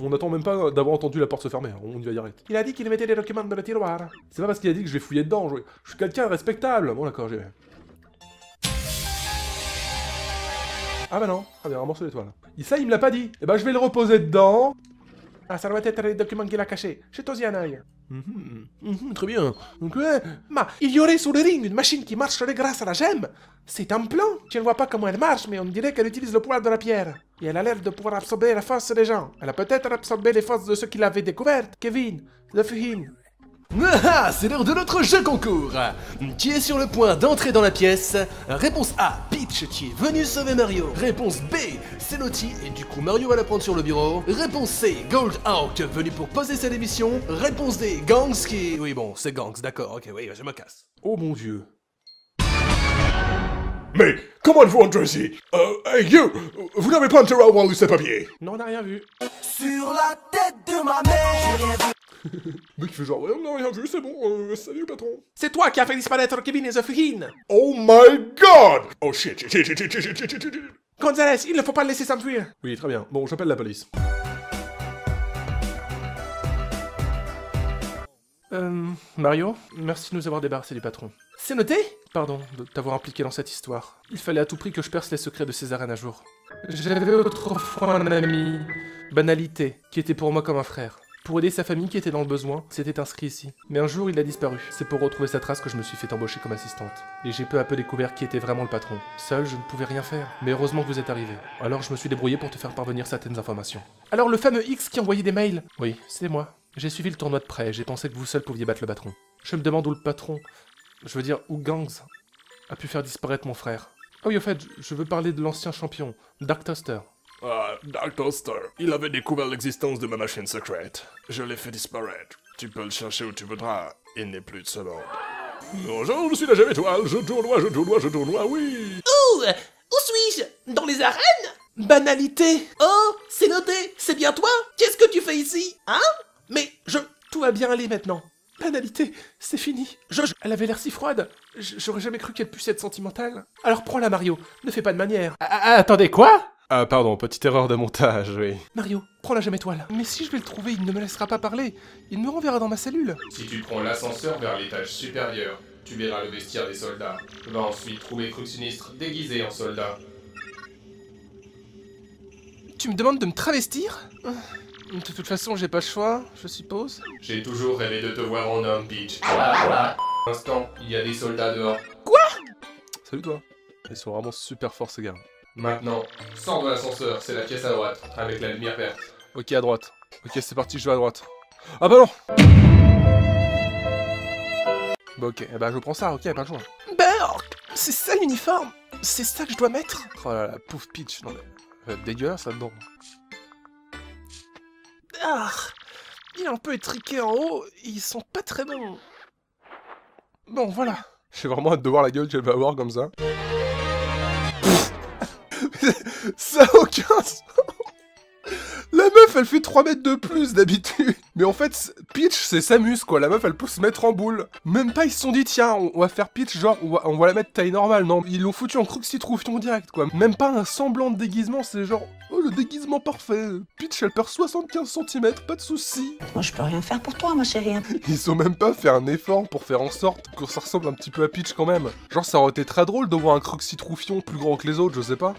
On n'attend même pas d'avoir entendu la porte se fermer, on y va direct. Il a dit qu'il mettait des documents dans le tiroir. C'est pas parce qu'il a dit que je vais fouiller dedans, je, je suis quelqu'un de respectable. Bon d'accord, j'y vais. Ah bah non, ah bien, un morceau d'étoile. Ça il me l'a pas dit. Eh bah je vais le reposer dedans. Ah ça doit être les documents qu'il a cachés. Jetez-y un œil. Mmh, mmh, très bien. Donc, ouais. Mais il y aurait sur le ring une machine qui marcherait grâce à la gemme. C'est un plan. Je ne vois pas comment elle marche, mais on dirait qu'elle utilise le pouvoir de la pierre. Et elle a l'air de pouvoir absorber la force des gens. Elle a peut-être absorbé les forces de ceux qui l'avaient découverte. Kevin, le Fuhin. Ah, c'est l'heure de notre jeu concours. Qui est sur le point d'entrer dans la pièce? Réponse A, Peach qui est venue sauver Mario. Réponse B, Celotti et du coup Mario va la prendre sur le bureau. Réponse C, Goldaouk venu pour poser sa démission. Réponse D, Gangs qui... Oui bon, c'est Gangs, d'accord, ok, oui, je me casse. Oh mon dieu. Mais, comment le vous entrez? Euh, hey you, vous n'avez pas un terrain où on ce papier? Non, on n'a rien vu. Sur la tête de ma mère, j'ai rien vu. Mec, il fait genre, ouais, on n'a rien vu, c'est bon, euh, salut patron. C'est toi qui as fait disparaître Kevin et Zofrin. Oh my god. Oh shit, shit, shit, shit, shit, shit, shit. Gonzales, il ne faut pas le laisser s'enfuir. Oui, très bien, bon, j'appelle la police. Euh, Mario, merci de nous avoir débarrassé du patron. C'est noté? Pardon de t'avoir impliqué dans cette histoire. Il fallait à tout prix que je perce les secrets de Césarène à jour. J'avais autrefois un ami... Banalité, qui était pour moi comme un frère. Pour aider sa famille qui était dans le besoin, s'était inscrit ici. Mais un jour, il a disparu. C'est pour retrouver sa trace que je me suis fait embaucher comme assistante. Et j'ai peu à peu découvert qui était vraiment le patron. Seul, je ne pouvais rien faire. Mais heureusement que vous êtes arrivé. Alors je me suis débrouillé pour te faire parvenir certaines informations. Alors le fameux X qui envoyait des mails? Oui, c'est moi. J'ai suivi le tournoi de près, j'ai pensé que vous seul pouviez battre le patron. Je me demande où le patron, je veux dire où Gangs, a pu faire disparaître mon frère. Ah oui, au fait, je veux parler de l'ancien champion, Dark Toaster. Ah, Dark Toaster. Il avait découvert l'existence de ma machine secrète. Je l'ai fait disparaître. Tu peux le chercher où tu voudras. Il n'est plus de ce monde. Bonjour, je suis la Gemme Étoile. Je tournoie, je tournoie, je tournoie, oui. Ouh, où suis-je? Dans les arènes? Banalité. Oh, c'est noté. C'est bien toi? Qu'est-ce que tu fais ici? Hein? Mais je... Tout va bien aller maintenant. Banalité, c'est fini. Je, je... Elle avait l'air si froide. J'aurais jamais cru qu'elle puisse être sentimentale. Alors prends-la, Mario. Ne fais pas de manière. Ah, attendez, quoi? Ah pardon, petite erreur de montage, oui. Mario, prends la Gemme Étoile. Mais si je vais le trouver, il ne me laissera pas parler. Il me renverra dans ma cellule. Si tu prends l'ascenseur vers l'étage supérieur, tu verras le vestiaire des soldats. Va ensuite trouver Crux Sinistre déguisé en soldat. Tu me demandes de me travestir? De toute façon, j'ai pas le choix, je suppose. J'ai toujours rêvé de te voir en homme, Peach. Pour l'instant, il y a des soldats dehors. Quoi? Salut toi. Ils sont vraiment super forts ces gars. Maintenant, sors de l'ascenseur, c'est la pièce à droite, avec la lumière verte. Ok, à droite. Ok, c'est parti, je vais à droite. Ah bah non. Bah ok, bah je prends ça, ok, pas le choix. Bah, c'est ça l'uniforme? C'est ça que je dois mettre? Oh là là, pauvre Peach, non mais... Euh, dégueulasse là-dedans. Ah, il est un peu étriqué en haut, et ils sont pas très bons. Bon, voilà. J'ai vraiment hâte de voir la gueule qu'elle va avoir comme ça. Ça n'a aucun sens. La meuf, elle fait trois mètres de plus d'habitude. Mais en fait, Peach, c'est Samus, quoi. La meuf, elle peut se mettre en boule. Même pas, ils se sont dit, tiens, on va faire Peach, genre, on va, on va la mettre taille normale. Non, ils l'ont foutu en crouxy-troufion direct, quoi. Même pas un semblant de déguisement, c'est genre, oh, le déguisement parfait. Peach, elle perd soixante-quinze centimètres, pas de soucis. Moi, je peux rien faire pour toi, ma chérie. Ils ont même pas fait un effort pour faire en sorte que ça ressemble un petit peu à Peach, quand même. Genre, ça aurait été très drôle de voir un crouxy-troufion plus grand que les autres, je sais pas.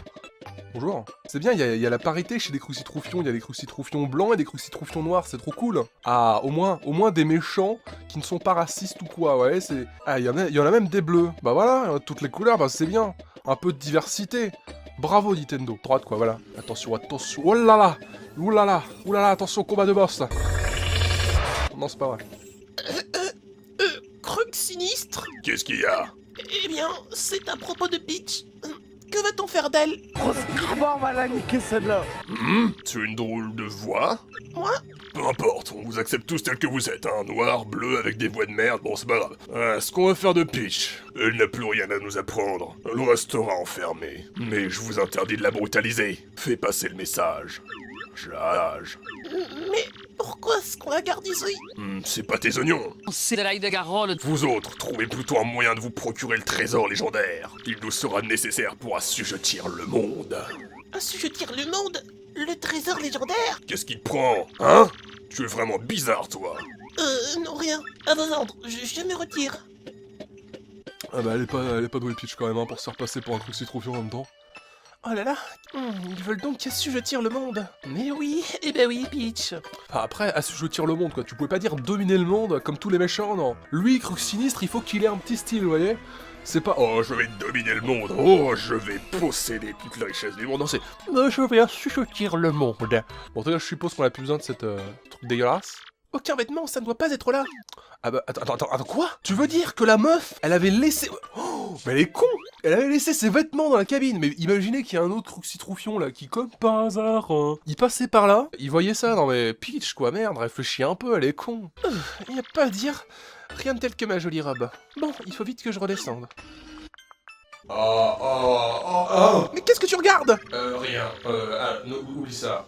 Bonjour. C'est bien, il y, y a la parité chez les crucitroufions, il y a des crucitroufions blancs et des crucitroufions noirs, c'est trop cool. Ah, au moins, au moins des méchants qui ne sont pas racistes ou quoi, ouais, c'est... Ah, il y, y en a même des bleus. Bah voilà, toutes les couleurs, bah c'est bien. Un peu de diversité. Bravo Nintendo. Droite quoi, voilà. Attention, attention. Oh là là. Oh là là. Oh là là, attention, combat de boss là. Non, c'est pas vrai. Euh, euh, euh, Crux Sinistre. Qu'est-ce qu'il y a? Eh bien, c'est à propos de Peach. Que va-t-on faire d'elle? Oh, on va la niquer celle-là. Mmh, c'est une drôle de voix. Moi? Peu importe, on vous accepte tous tels que vous êtes, hein. Noir, bleu, avec des voix de merde, bon c'est pas grave. Euh, ce qu'on va faire de Peach, elle n'a plus rien à nous apprendre. Elle restera enfermée. Mais je vous interdis de la brutaliser. Fais passer le message. Je la rage. Mais pourquoi est-ce qu'on la garde ici? Mmh, c'est pas tes oignons. C'est de l'ail de Garole. Vous autres, trouvez plutôt un moyen de vous procurer le trésor légendaire. Il nous sera nécessaire pour assujettir le monde. Assujettir le monde? Le trésor légendaire? Qu'est-ce qu'il te prend? Hein? Tu es vraiment bizarre, toi. Euh, non, rien. À vos ordres, je, je me retire. Ah bah, elle est pas, elle est pas douée Peach quand même, hein, pour se repasser pour un truc si trop vieux en même temps. Oh là là, mmh, ils veulent donc assujettir le monde. Mais oui, eh ben oui, Peach. Enfin, après, assujettir le monde, quoi. Tu pouvais pas dire dominer le monde comme tous les méchants, non. Lui, Crux Sinistre, il faut qu'il ait un petit style, vous voyez. C'est pas « Oh, je vais dominer le monde. Oh, je vais posséder toute la richesse du monde. » Non, c'est « Je vais assujettir le monde. » Bon, en tout cas, je suppose qu'on a plus besoin de cette euh, truc dégueulasse. Aucun vêtement, ça ne doit pas être là. Ah bah, attends, attends, attends, quoi? Tu veux dire que la meuf, elle avait laissé... Oh, mais elle est con! Elle avait laissé ses vêtements dans la cabine. Mais imaginez qu'il y a un autre citroufion là, qui comme par hasard, hein, il passait par là, il voyait ça, non mais Peach quoi, merde, réfléchis un peu, elle est con. Il n'y a pas à dire, rien de tel que ma jolie robe. Bon, il faut vite que je redescende. Oh, oh, oh, oh. Mais qu'est-ce que tu regardes? Euh, rien, euh, ah, no, oublie ça.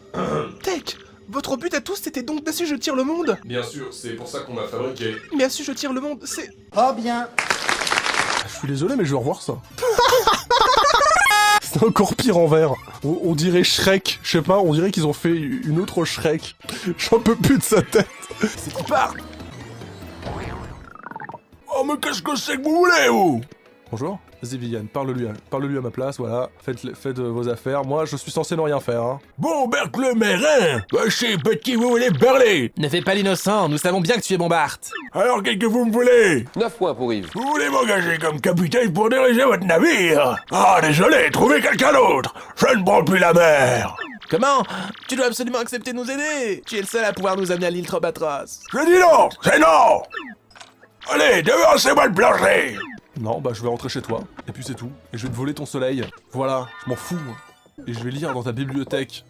Tech, votre but à tous, c'était donc d'assujettir le monde? Bien sûr, c'est pour ça qu'on m'a fabriqué. Mais assujettir le monde, c'est... Oh bien. Je suis désolé, mais je veux revoir ça. C'est encore pire en vert. On, on dirait Shrek, je sais pas, on dirait qu'ils ont fait une autre Shrek. J'en peux plus de sa tête. C'est qui part? Oh, mais qu'est-ce que c'est que vous voulez, vous? Bonjour. Vas-y Vivian, parle-lui parle-lui à ma place, voilà, faites, faites euh, vos affaires, moi je suis censé ne rien faire, hein. Bon, Bercle Mérin, je sais pas qui vous voulez parler. Ne fais pas l'innocent, nous savons bien que tu es Bombard. Alors qu'est-ce que vous me voulez? Neuf fois pour Yves. Vous voulez m'engager comme capitaine pour diriger votre navire? Ah, désolé, trouvez quelqu'un d'autre, je ne prends plus la mer. Comment? Tu dois absolument accepter de nous aider. Tu es le seul à pouvoir nous amener à l'île Trobatros. Je dis non, c'est non. Allez, devancez-moi le plancher. Non, bah je vais rentrer chez toi, et puis c'est tout. Et je vais te voler ton soleil. Voilà, je m'en fous. Et je vais lire dans ta bibliothèque.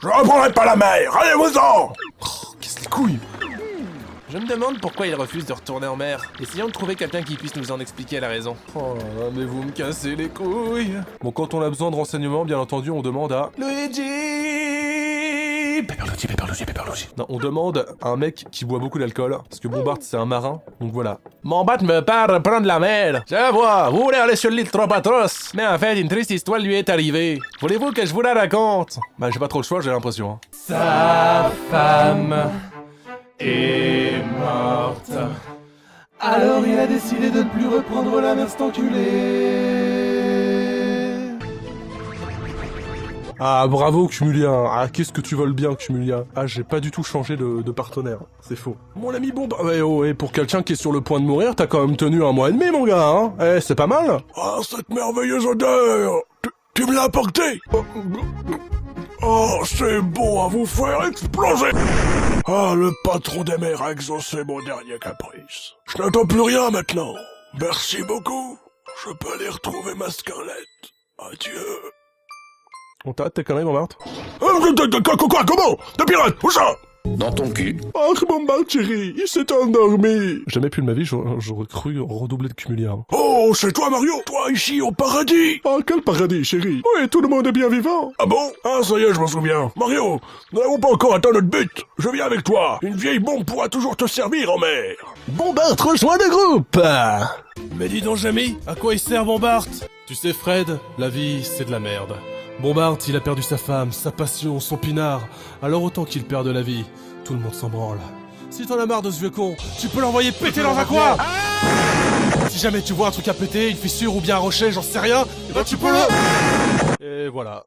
Je reprendrai pas la mer, allez-vous-en! Oh, qu'est-ce les couilles! Je me demande pourquoi il refuse de retourner en mer. Essayons de trouver quelqu'un qui puisse nous en expliquer la raison. Oh là là, mais vous me cassez les couilles! Bon, quand on a besoin de renseignements, bien entendu, on demande à... Luigi! Pepperlucci, Pepperlucci, Pepperlucci. Non, on demande à un mec qui boit beaucoup d'alcool, parce que Bombard c'est un marin, donc voilà. Mon bat me part de prendre la mer. Je vois, vous voulez aller sur l'île Trobatros, mais en fait une triste histoire lui est arrivée. Voulez-vous que je vous la raconte? Bah j'ai pas trop le choix, j'ai l'impression. Hein. Sa femme est morte, alors il a décidé de ne plus reprendre la mer stanculée. Ah, bravo, Cumulia. Ah, qu'est-ce que tu voles bien, Cumulia. Ah, j'ai pas du tout changé de, de partenaire. C'est faux. Mon ami Bombard... Ouais, oh, et pour quelqu'un qui est sur le point de mourir, t'as quand même tenu un mois et demi, mon gars, hein. Eh, c'est pas mal. Ah, cette merveilleuse odeur. Tu, tu me l'as apportée. Oh, oh c'est bon à vous faire exploser. Ah, le patron des mers a exaucé mon dernier caprice. Je n'attends plus rien, maintenant. Merci beaucoup. Je peux aller retrouver ma Scarlett. Adieu. On t'arrête tes conneries, Bombard? Quoi, quoi, comment? Des pirates, où ça? Dans ton cul. Ah, Bombard, chérie, il s'est endormi. Jamais plus de ma vie, j'aurais cru redoubler de Cumulia. Oh, c'est toi, Mario? Toi, ici, au paradis? Ah, quel paradis, chérie? Oui, tout le monde est bien vivant. Ah bon? Ah, ça y est, je m'en souviens. Mario, nous n'avons pas encore atteint notre but. Je viens avec toi. Une vieille bombe pourra toujours te servir en mer. Bombard, rejoins le groupe. Mais dis donc, Jamie, à quoi il sert, Bombard? Tu sais, Fred, la vie, c'est de la merde. Bombard, il a perdu sa femme, sa passion, son pinard. Alors autant qu'il perde la vie, tout le monde s'en branle. Si t'en as marre de ce vieux con, tu peux l'envoyer péter dans un coin. Si jamais tu vois un truc à péter, une fissure ou bien un rocher, j'en sais rien, et bah tu peux le... Et voilà.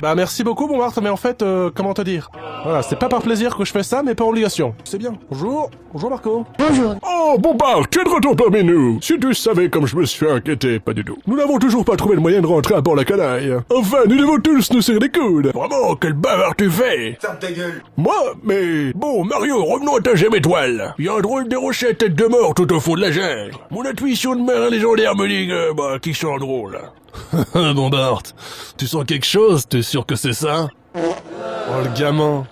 Bah merci beaucoup Bombard, mais en fait, euh, comment te dire? Voilà, c'est pas par plaisir que je fais ça, mais par obligation. C'est bien. Bonjour, bonjour Marco. Bonjour. Oh Bombard, tu es de retour parmi nous. Si tu savais comme je me suis inquiété, pas du tout. Nous n'avons toujours pas trouvé le moyen de rentrer à Port-Lacanaille. Enfin, nous devons tous nous serrer les coudes. Vraiment, quel bavard tu fais. Ferme ta gueule. Moi, mais... Bon, Mario, revenons à ta gemme étoile. Il y a un drôle de rocher à tête de mort tout au fond de la jungle. Mon intuition de mer légendaire me dit que, bah, qui sont drôles. Bombard, tu sens quelque chose, t'es sûr que c'est ça? Oh le gamin.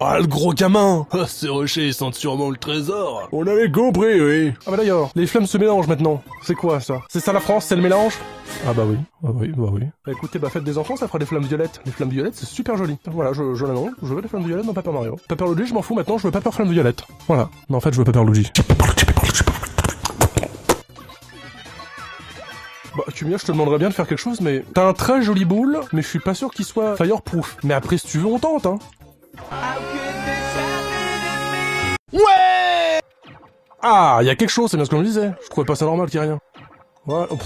Ah, le gros gamin. Ah, ces rochers sentent sûrement le trésor. On avait compris, oui. Ah bah d'ailleurs, les flammes se mélangent maintenant. C'est quoi ça? C'est ça la France, c'est le mélange? Ah bah oui, ah oui, bah oui. Bah écoutez, bah faites des enfants, ça fera des flammes violettes. Les flammes violettes, c'est super joli. Voilà, je, je l'annonce, je veux des flammes violettes dans Paper Mario. Paper Luigi, je m'en fous maintenant, je veux Paper Flamme Violette. Voilà. Non, en fait, je veux Paper Luigi. Bah, Cumulia, je te demanderais bien de faire quelque chose, mais... T'as un très joli boule, mais je suis pas sûr qu'il soit fireproof. Mais après, si tu veux, on tente, hein. Ouais! Ah, il y a quelque chose, c'est bien ce qu'on me disait. Je trouvais pas ça normal qu'il y ait rien. Ouais, oh,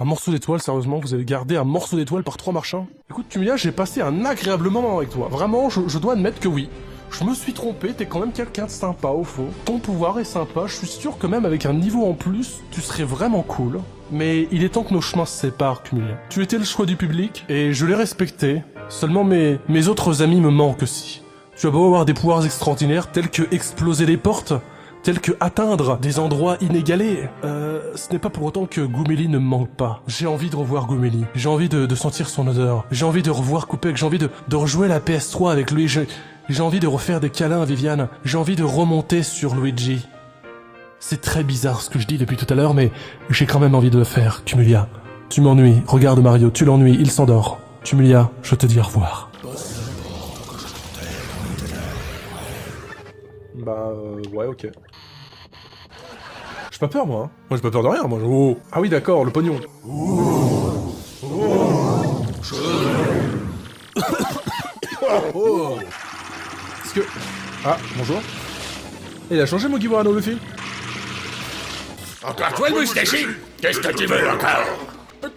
un morceau d'étoile, sérieusement, vous avez gardé un morceau d'étoile par trois marchands? Écoute, Cumulia, j'ai passé un agréable moment avec toi. Vraiment, je, je dois admettre que oui. Je me suis trompé, t'es quand même quelqu'un de sympa, au fond. Ton pouvoir est sympa, je suis sûr que même avec un niveau en plus, tu serais vraiment cool. Mais il est temps que nos chemins se séparent, Cumulia. Tu étais le choix du public, et je l'ai respecté. Seulement mes, mes autres amis me manquent aussi. Tu vas pouvoir avoir des pouvoirs extraordinaires tels que exploser des portes, tels que atteindre des endroits inégalés. Euh, ce n'est pas pour autant que Goumeli ne me manque pas. J'ai envie de revoir Goumeli. J'ai envie de, de sentir son odeur. J'ai envie de revoir Koopek. J'ai envie de, de rejouer la P S trois avec lui. J'ai envie de refaire des câlins à Vivian. J'ai envie de remonter sur Luigi. C'est très bizarre ce que je dis depuis tout à l'heure, mais j'ai quand même envie de le faire, Cumulia. Tu m'ennuies. Regarde Mario, tu l'ennuies, il s'endort. Cumulia, je te dis au revoir. Bah, euh, ouais, ok. J'ai pas peur, moi. Hein. Moi, j'ai pas peur de rien, moi. Oh. Ah oui, d'accord, le pognon. Oh. Oh. Oh. Est-ce que... Ah, bonjour. Il a changé, Mugiwarano, le fil. Encore toi, le moustaché. Qu'est-ce que tu veux, encore? Il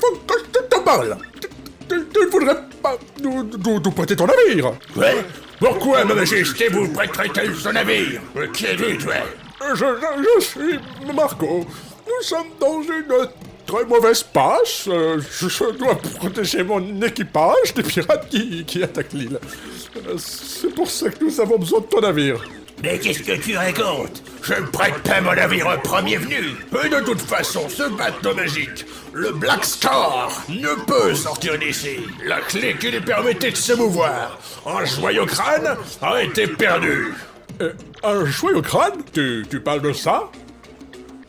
faut que je te parle. Tu ne voudrais pas nous prêter ton navire. Ouais. Pourquoi, ma majesté, vous prêterez-elle son navire? Qui es-tu, toi? je, je, je suis Marco. Nous sommes dans une très mauvaise passe. Euh, je, je dois protéger mon équipage des pirates qui, qui attaquent l'île. Euh, C'est pour ça que nous avons besoin de ton navire. Mais qu'est-ce que tu racontes? Je ne prête pas mon navire au premier venu. Et de toute façon, ce bateau magique, le Black Star, ne peut sortir d'ici. La clé qui lui permettait de se mouvoir, un joyau crâne, a été perdue. Euh, un joyau crâne? Tu, tu parles de ça?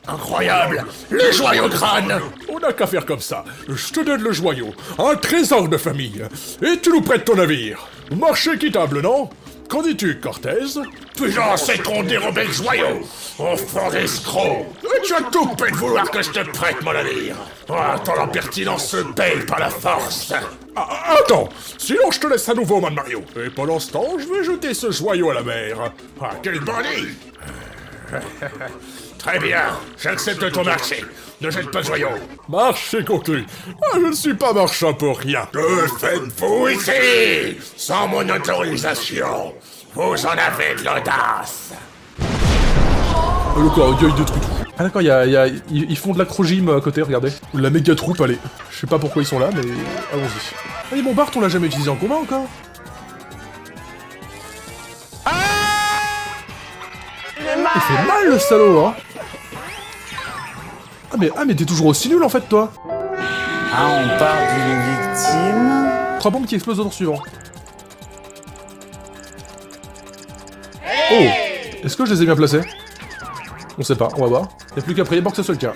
Incroyable! Le joyau crâne! On n'a qu'à faire comme ça. Je te donne le joyau, un trésor de famille, et tu nous prêtes ton navire. Marché équitable, non? Qu'en dis-tu, Cortez? Toujours ces troncs dérobés le joyau, enfant d'escroc. Tu as tout fait de vouloir que je te prête mon navire. Ah, ton impertinence se paye par la force. Ah, attends, sinon je te laisse à nouveau, man Mario. Et pendant ce temps, je vais jeter ce joyau à la mer. Ah, quel bandit! Très bien, j'accepte ton marché. Ne jette pas de joyau. Marché conclu. Ah, je ne suis pas marchand pour rien. Que faites-vous ici? Sans mon autorisation, vous en avez de l'audace. Le corps, il y a eu deux trucs. Ah d'accord, il y a, il y a, ils font de l'acrogym à côté, regardez. La méga troupe, allez. Je sais pas pourquoi ils sont là, mais allons-y. Allez, Bombard, on l'a jamais utilisé en combat encore. Ah, il fait mal le salaud, hein. Ah mais, ah, mais t'es toujours aussi nul en fait, toi. Ah, on parle d'une victime. Trois bombes qui explosent au tour suivant. Oh, est-ce que je les ai bien placés? On sait pas, on va voir. Y'a plus qu'à prier pour que ce soit le cas.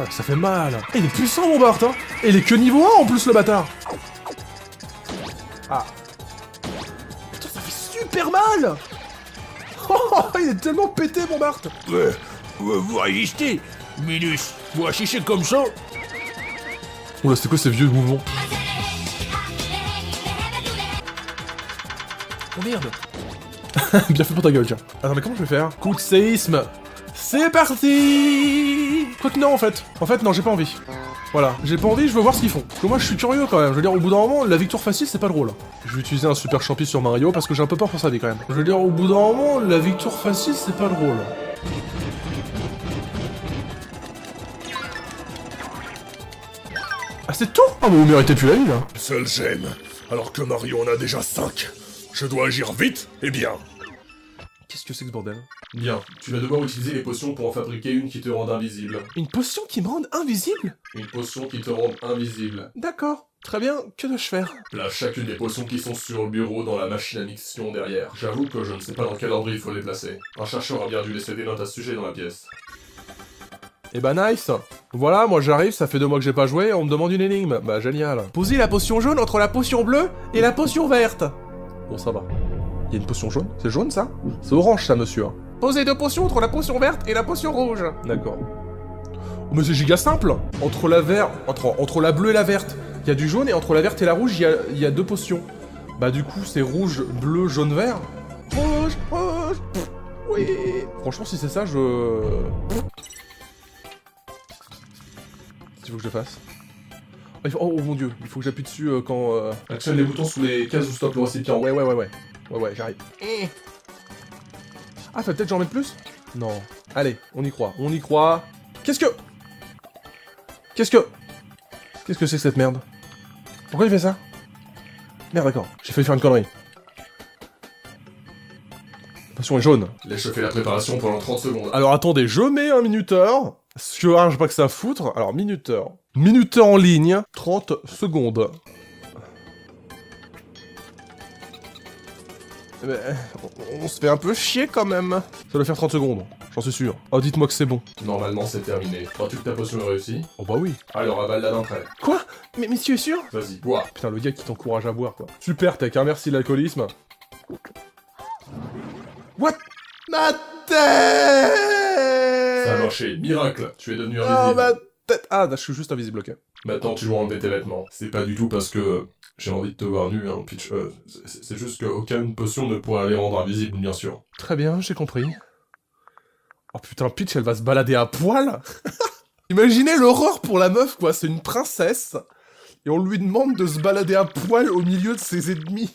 Oh, ça fait mal. Et il est puissant, Bombard, hein. Et il est que niveau un en plus, le bâtard. Ah. Putain, ça fait super mal. Oh, il est tellement pété, Bombard. Ouais, vous résistez. Minus, vous hachez comme ça. Oula, c'est quoi ces vieux mouvements? Oh merde. Bien fait pour ta gueule, tiens. Attends, mais comment je vais faire? Coup de séisme. C'est parti. Quoique non, en fait. En fait, non, j'ai pas envie. Voilà, j'ai pas envie, je veux voir ce qu'ils font. Parce que moi, je suis curieux quand même. Je veux dire, au bout d'un moment, la victoire facile, c'est pas drôle. Je vais utiliser un super champi sur Mario parce que j'ai un peu peur pour sa vie quand même. Je veux dire, au bout d'un moment, la victoire facile, c'est pas drôle. Ah, c'est tout? Ah, mais vous méritez plus la vie, là. Seul gemme, alors que Mario en a déjà cinq. Je dois agir vite et bien. Qu'est-ce que c'est que ce bordel? Bien, tu vas devoir utiliser les potions pour en fabriquer une qui te rende invisible. Une potion qui me rende invisible? Une potion qui te rende invisible. D'accord, très bien, que dois-je faire? Place chacune des potions qui sont sur le bureau dans la machine à mixtion derrière. J'avoue que je ne sais pas dans quel ordre il faut les placer. Un chercheur a bien dû laisser des notes à ce sujet dans la pièce. Eh bah nice. Voilà, moi j'arrive, ça fait deux mois que j'ai pas joué, on me demande une énigme. Bah génial. Posez la potion jaune entre la potion bleue et la potion verte. Bon, ça va. Il y a une potion jaune? C'est jaune, ça? C'est orange, ça, monsieur. Posez deux potions entre la potion verte et la potion rouge. D'accord. Oh, mais c'est giga simple. Entre la verte... Entre, entre la bleue et la verte, il y a du jaune, et entre la verte et la rouge, il y a, y a deux potions. Bah, du coup, c'est rouge, bleu, jaune, vert. Rouge, rouge, pff, oui. Franchement, si c'est ça, je... Tu veux que je le fasse? Oh, oh mon dieu, il faut que j'appuie dessus euh, quand... Euh... Actionne les boutons sous les cases ou stop le récipient. Ouais, ouais, ouais, ouais. Ouais, ouais, j'arrive. Eh. Ah, fallait peut-être j'en mette plus? Non. Allez, on y croit, on y croit. Qu'est-ce que... Qu'est-ce que... Qu'est-ce que c'est que cette merde? Pourquoi il fait ça? Merde, d'accord, j'ai failli faire une connerie. Attention, elle est jaune. Laisse faire la préparation pendant trente secondes. Alors attendez, je mets un minuteur. Parce que, hein, je sais pas que ça à foutre. Alors, minuteur. Minuteur en ligne, trente secondes. Mais, on, on se fait un peu chier quand même. Ça doit faire trente secondes, j'en suis sûr. Oh, dites-moi que c'est bon. Normalement, c'est terminé. Crois-tu que ta potion est réussie? Oh bah oui. Alors, avale la d'entrée. Quoi? Mais, mais tu es sûr? Vas-y, bois. Putain, le gars qui t'encourage à boire, quoi. Super tech, hein, merci l'alcoolisme. What? Ma tête! Ça a marché, miracle. Tu es devenu invisible. Oh, ma tête. Ah, je suis juste invisible, ok. Maintenant, tu dois enlever tes vêtements. C'est pas du tout parce que... j'ai envie de te voir nu, hein, Peach. Euh, c'est juste qu'aucune potion ne pourra les rendre invisibles, bien sûr. Très bien, j'ai compris. Oh putain, Peach, elle va se balader à poil. Imaginez l'horreur pour la meuf, quoi. C'est une princesse, et on lui demande de se balader à poil au milieu de ses ennemis.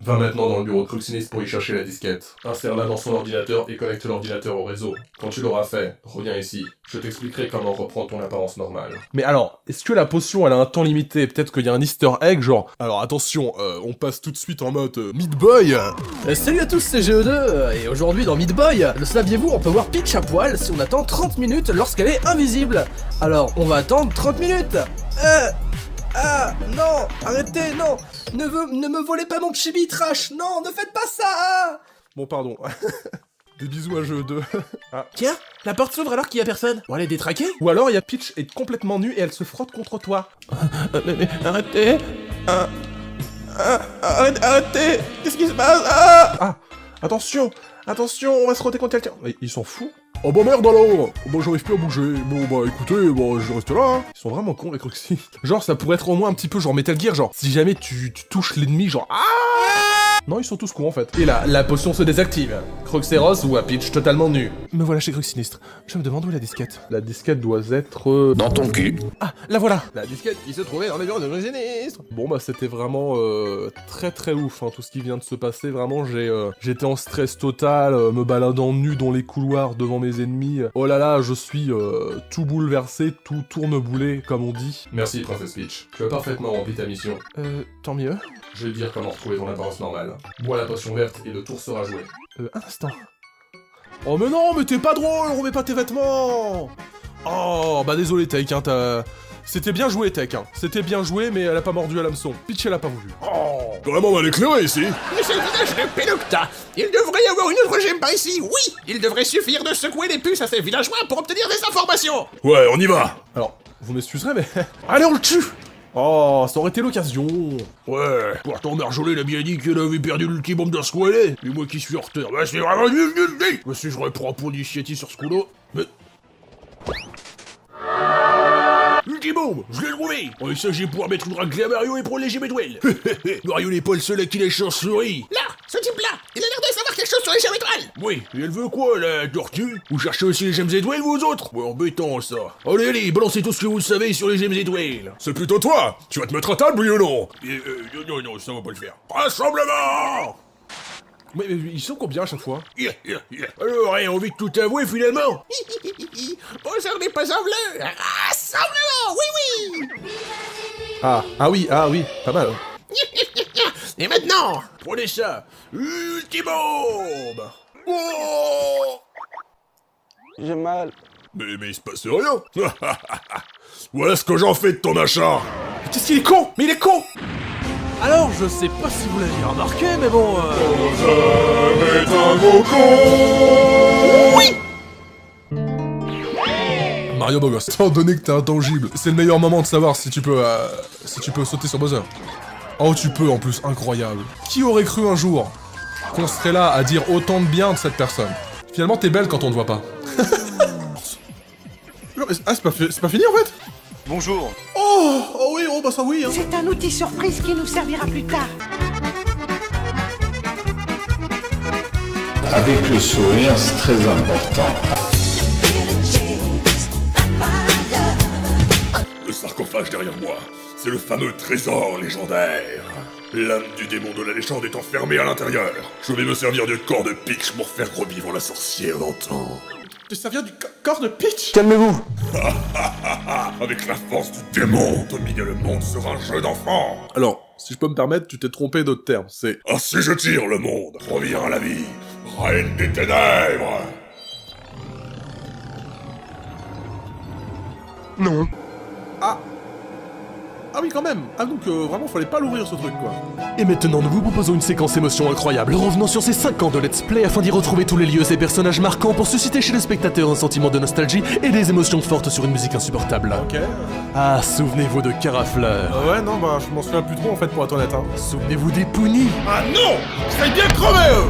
Va maintenant dans le bureau de Crux Sinistre pour y chercher la disquette. Insère-la dans son ordinateur et connecte l'ordinateur au réseau. Quand tu l'auras fait, reviens ici. Je t'expliquerai comment reprendre ton apparence normale. Mais alors, est-ce que la potion, elle a un temps limité? Peut-être qu'il y a un easter egg, genre... Alors attention, euh, on passe tout de suite en mode euh, Meat Boy. euh, Salut à tous, c'est G E deux, et aujourd'hui dans Meat Boy, le saviez-vous, on peut voir Peach à poil si on attend trente minutes lorsqu'elle est invisible. Alors, on va attendre trente minutes. Euh... Ah, non, arrêtez, non, ne, veux, ne me volez pas mon chibi, trash, non, ne faites pas ça. Bon, pardon. Des bisous à jeu deux. Ah. Tiens, la porte s'ouvre alors qu'il y a personne. Ou elle est détraquée. Ou alors il y a Peach est complètement nue et elle se frotte contre toi. mais, mais, arrêtez. Ah, ah, arrête, arrêtez. Qu'est-ce qui se passe? Ah, ah, attention, attention, on va se frotter contre quelqu'un. Ils s'en foutent. Oh bah merde alors! Bah j'arrive plus à bouger, bon bah écoutez, bah je reste là. Ils sont vraiment cons les Cruxy. Genre ça pourrait être au moins un petit peu genre Metal Gear, genre si jamais tu, tu touches l'ennemi, genre ah. Non, ils sont tous cons en fait. Et là, la potion se désactive. Cruxeros ou à Peach totalement nu. Me voilà chez Crux Sinistre. Je me demande où est la disquette. La disquette doit être... dans ton cul. Ah, la voilà. La disquette qui se trouvait dans le bureau de Crux Sinistre. Bon bah c'était vraiment euh, très très ouf, hein, tout ce qui vient de se passer, vraiment j'ai euh, j'étais en stress total, euh, me baladant nu dans les couloirs devant mes ennemis. Oh là là, je suis euh, tout bouleversé, tout tourneboulé, comme on dit. Merci, Princess Peach. Tu as parfaitement rempli ta mission. Euh, tant mieux. Je vais te dire comment retrouver ton apparence normale. Bois la potion verte et le tour sera joué. Euh, un instant. Oh mais non, mais t'es pas drôle, remets pas tes vêtements. Oh, bah désolé, Tech, hein, t'as... C'était bien joué, Tech, hein. C'était bien joué, mais elle a pas mordu à l'hameçon. Peach, elle a pas voulu. Oh, vraiment mal éclairé, ici. Mais c'est le village de Penucta. Il devrait y avoir une autre gemme par ici, oui. Il devrait suffire de secouer les puces à ces villageois pour obtenir des informations. Ouais, on y va. Alors, vous m'excuserez, mais... Allez, on le tue. Oh, ça aurait été l'occasion. Ouais, pourtant Marjolaine a bien dit qu'elle avait perdu l'ultime bombe d'un squelette. Et moi qui suis en retard, bah c'est vraiment nul, nul, nul. Mais si je reprends pour l'initiative sur ce coup-là... Mais... Ultimo, je l'ai trouvé. Il s'agit de pouvoir mettre une raclée à Mario et protéger mes duels. Mario n'est pas le seul à qui les chances souris. Là, ce type-là, il a l'air de savoir quelque chose sur les gemmes étoiles. Oui, et elle veut quoi, la tortue? Vous cherchez aussi les gemmes étoiles, vous autres? Ouais, embêtant, ça. Allez, allez, balancez tout ce que vous savez sur les gemmes étoiles. C'est plutôt toi. Tu vas te mettre à table, oui ou non? Et, euh, non, non, ça va pas le faire. Rassemblement. Mais, mais ils sont combien à chaque fois? yeah, yeah, yeah. Alors, on envie de tout avouer finalement. Bowser n'est pas en bleu. Rassemblement, oui, oui. Ah, ah oui, ah oui, pas mal. Et maintenant, prenez ça. Ultimo. Oh, j'ai mal. Mais, mais il se passe rien. Voilà ce que j'en fais de ton achat. Qu'est-ce qu'il est con? Mais il est con. Alors, je sais pas si vous l'aviez remarqué, mais bon... Euh... Bowser est un gros con. Oui. Mario Bogos, étant donné que t'es intangible, c'est le meilleur moment de savoir si tu peux... Euh, si tu peux sauter sur Bowser. Oh, tu peux en plus, incroyable. Qui aurait cru un jour qu'on serait là à dire autant de bien de cette personne? Finalement, t'es belle quand on te voit pas. Ah, c'est pas, c'est pas fini en fait. Bonjour. Oh, oh oui, oh bah ça oui hein. C'est un outil surprise qui nous servira plus tard. Avec le sourire, c'est très important. Le sarcophage derrière moi, c'est le fameux trésor légendaire. L'âme du démon de la légende est enfermée à l'intérieur. Je vais me servir du corps de Peach pour faire revivre la sorcière d'antan. Ça vient du corps de Peach. Calmez-vous. Avec la force du démon, dominer le monde sera un jeu d'enfant. Alors, si je peux me permettre, tu t'es trompé de terme, c'est... Ainsi je tire le monde, reviens à la vie, reine des ténèbres. Non. Ah. Ah oui, quand même. Ah donc, euh, vraiment, fallait pas l'ouvrir, ce truc, quoi. Et maintenant, nous vous proposons une séquence émotion incroyable, revenant sur ces cinq ans de Let's Play afin d'y retrouver tous les lieux et personnages marquants pour susciter chez le spectateur un sentiment de nostalgie et des émotions fortes sur une musique insupportable. Ok. Ah, souvenez-vous de Carafleur. Euh, ouais, non, bah, je m'en souviens plus trop, en fait, pour être honnête, hein. Souvenez-vous des Pounis. Ah non, c'est bien crevé, eux.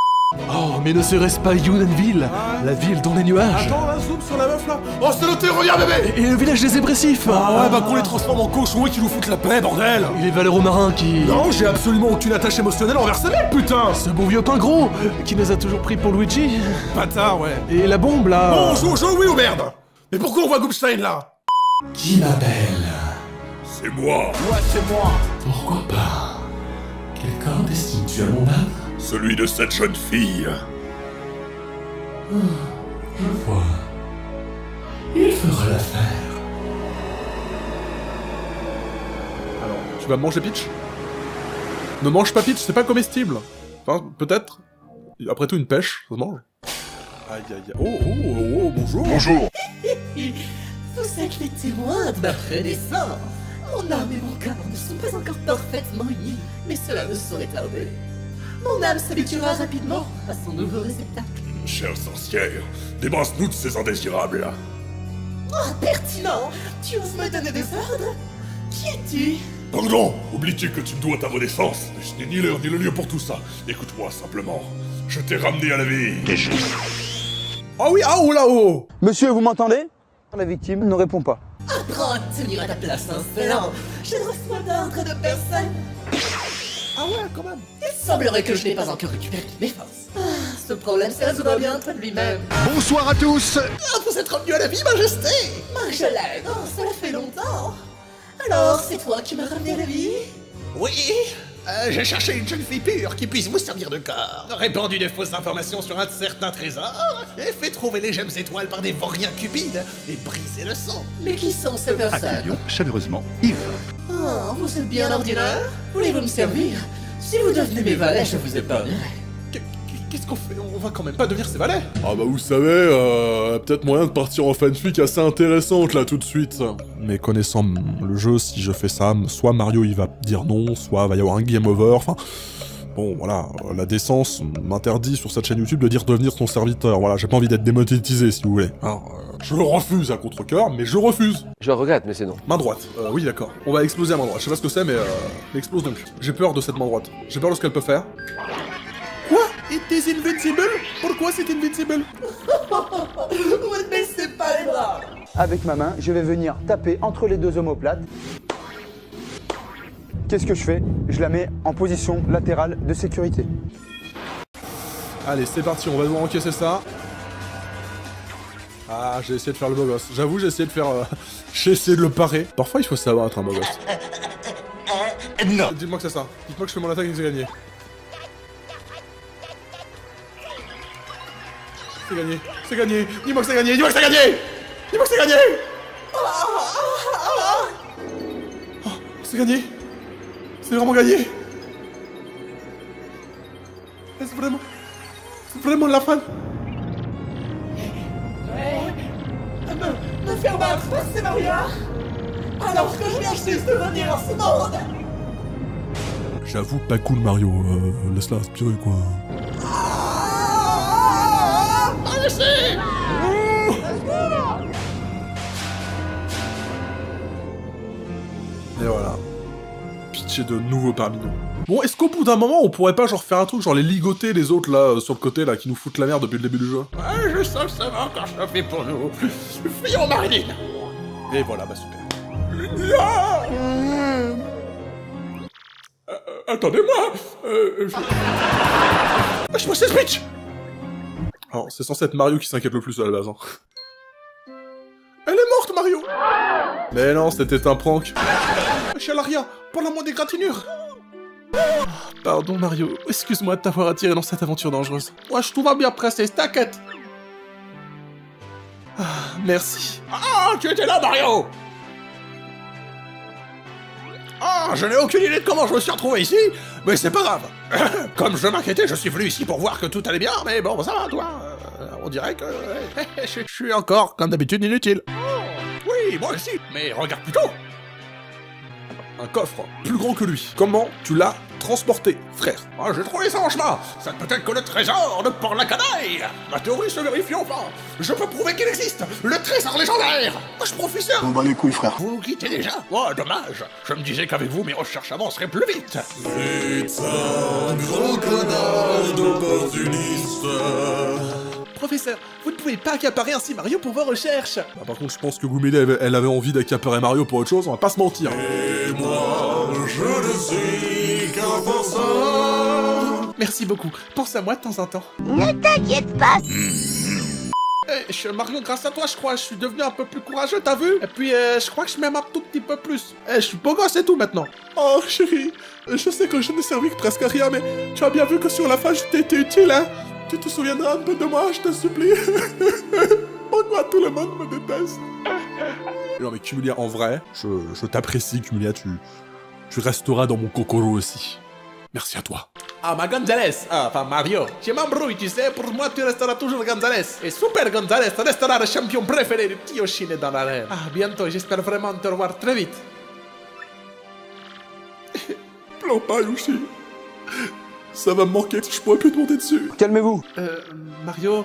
Oh, mais ne serait-ce pas Younenville, ah ouais. La ville dans les nuages? Attends, la zoom sur la meuf là. Oh, c'est noté, regarde bébé. Et, et le village des épressifs. Ah ouais, ah, bah qu'on les transforme en cochons et qu'ils nous foutent la paix, bordel. Et les valeureux marins qui... Non, j'ai absolument aucune attache émotionnelle envers ces mecs, putain. Ce bon vieux pain gros, qui nous a toujours pris pour Luigi. Bâtard, ouais. Et la bombe là... Bon, on joue au jeu, oui ou merde? Mais pourquoi on voit Goopstein là? Qui m'appelle? C'est moi. Ouais, c'est moi. Pourquoi pas? Quel corps destines-tu à mon âme? Celui de cette jeune fille. Ah, je vois. Il fera l'affaire. Alors, tu vas manger Peach? Ne mange pas Peach, c'est pas comestible. Enfin, peut-être. Après tout, une pêche, ça se mange. Aïe aïe aïe. Oh oh oh, oh bonjour. Bonjour. Vous êtes les témoins de ma renaissance. Mon âme et mon cœur ne sont pas encore parfaitement unis, mais cela ne saurait tarder. Mon âme s'habituera rapidement à son nouveau réceptacle. Chère sorcière, débrasse-nous de ces indésirables-là. Oh, pertinent! Tu oses me donner des ordres? Qui es-tu? Pardon! Oublies-tu que tu me dois ta renaissance? Je n'ai ni l'heure ni le lieu pour tout ça. Écoute-moi simplement. Je t'ai ramené à la vie. Déjà. Oh oui, ah oh là-haut! Monsieur, vous m'entendez? La victime ne répond pas. Apprends à tenir à ta place, insolent! Je ne reçois d'ordre de personne! Ah ouais, quand même. Il semblerait que je n'ai pas encore récupéré mes forces. Ah, ce problème se résoudra bien de lui-même. Bonsoir à tous. Ah, vous êtes revenu à la vie, Majesté. Marjolaine, oh, cela fait longtemps. Alors, c'est toi qui m'as ramené à la vie? Oui. Euh, j'ai cherché une jeune fille pure qui puisse vous servir de corps. Répandu des fausses informations sur un certain trésor, et fait trouver les gemmes étoiles par des vauriens cupides, et briser le sang. Mais qui sont ces personnes? Accueillons chaleureusement Yves. Oh, vous êtes bien ordinaire? Voulez-vous me servir? Si vous devenez mes valets, je vous épargnerai. Qu'est-ce qu'on fait? On va quand même pas devenir ses valets? Ah bah vous savez, euh, peut-être moyen de partir en fanfic assez intéressante là tout de suite. Mais connaissant le jeu, si je fais ça, soit Mario il va dire non, soit il va y avoir un game over, enfin... Bon voilà, la décence m'interdit sur cette chaîne YouTube de dire devenir son serviteur, voilà, j'ai pas envie d'être démonétisé si vous voulez. Alors, euh, je refuse à contre-cœur, mais je refuse. Je regrette, mais c'est non. Main droite, euh, oui d'accord. On va exploser à main droite, je sais pas ce que c'est mais euh, explose donc. J'ai peur de cette main droite, j'ai peur de ce qu'elle peut faire. Quoi? It is invincible? Pourquoi c'est invincible? Vous ne baissez pas les bras. Avec ma main, je vais venir taper entre les deux omoplates. Qu'est-ce que je fais? Je la mets en position latérale de sécurité. Allez, c'est parti, on va devoir encaisser ça. Ah, j'ai essayé de faire le beau gosse. J'avoue, j'ai essayé de faire... Euh, j'ai essayé de le parer. Parfois, il faut savoir être un beau gosse. Non. Dites-moi que c'est ça. Dites-moi que je fais mon attaque et que j'ai gagné. C'est gagné. C'est gagné. Dis-moi que c'est gagné. Dis-moi que c'est gagné. Dis-moi que c'est gagné. Oh, c'est gagné. C'est vraiment gagné. Est-ce vraiment... C'est vraiment la fin? Ouais. Me... Me faire battre, c'est Mario. Alors que je viens juste de venir en ce monde. J'avoue, pas cool Mario. Euh, Laisse-la respirer, quoi. Ah, ah, je sais. Ah, ah, et voilà. De nouveau parmi nous. Bon, est-ce qu'au bout d'un moment, on pourrait pas genre faire un truc, genre les ligoter les autres là, euh, sur le côté là, qui nous foutent la merde depuis le début du jeu? Ouais, je sens que ça va encore chauffer pour nous. Fuyons, Marilyn. Et voilà, bah super. Ah euh, Attendez-moi euh, je... je pense que c'est Switch. Alors, c'est censé être Mario qui s'inquiète le plus à la base, hein. Elle est morte, Mario. Mais non, c'était un prank. Chalaria, pour la moindre des gratinures. Pardon Mario, excuse-moi de t'avoir attiré dans cette aventure dangereuse. Moi je trouve bien princesse, t'inquiète. Ah, merci. Ah, tu étais là Mario. Ah, oh, je n'ai aucune idée de comment je me suis retrouvé ici, mais c'est pas grave. Comme je m'inquiétais, je suis venu ici pour voir que tout allait bien, mais bon, ça va, toi. Euh, on dirait que je suis encore, comme d'habitude, inutile. Oui, moi aussi, mais regarde plutôt. Un coffre plus grand que lui. Comment tu l'as transporté, frère? Ah, j'ai trouvé ça en chemin. Ça ne peut être que le trésor de Port-Lacanaille. Ma théorie se vérifie enfin. Je peux prouver qu'il existe. Le trésor légendaire. Moi, je professeur. On bat les couilles, frère. Vous nous quittez déjà? Oh, dommage. Je me disais qu'avec vous, mes recherches avanceraient plus vite. C'est un gros connard d'opportuniste. Professeur, vous ne pouvez pas accaparer ainsi Mario pour vos recherches. Bah, par contre, je pense que Goumeda, elle, elle avait envie d'accaparer Mario pour autre chose, on va pas se mentir. Et moi, je ne suis qu'un penseur. Merci beaucoup, pense à moi de temps en temps. Ne t'inquiète pas. Hey, je, Mario, grâce à toi, je crois, je suis devenu un peu plus courageux, t'as vu? Et puis, euh, je crois que je m'aime un tout petit peu plus. Hey, je suis beau gosse et tout, maintenant. Oh, chérie, je sais que je n'ai servi que presque à rien, mais tu as bien vu que sur la fin, je t'ai été utile, hein? Tu te souviendras un peu de moi, je te supplie. Pourquoi tout le monde me déteste? Non mais Cumulia, en vrai, je, je t'apprécie, Cumulia, tu, tu resteras dans mon kokoro aussi. Merci à toi. Ah, ma Gonzales, ah, enfin Mario, je m'embrouille, tu sais, pour moi tu resteras toujours Gonzales. Et Super Gonzales restera le champion préféré du petit Yoshi dans l'arène. Ah, bientôt, j'espère vraiment te revoir très vite. Pleure pas, Yoshi. Ça va me manquer si je pourrais plus te monter dessus. Calmez-vous. Euh, Mario,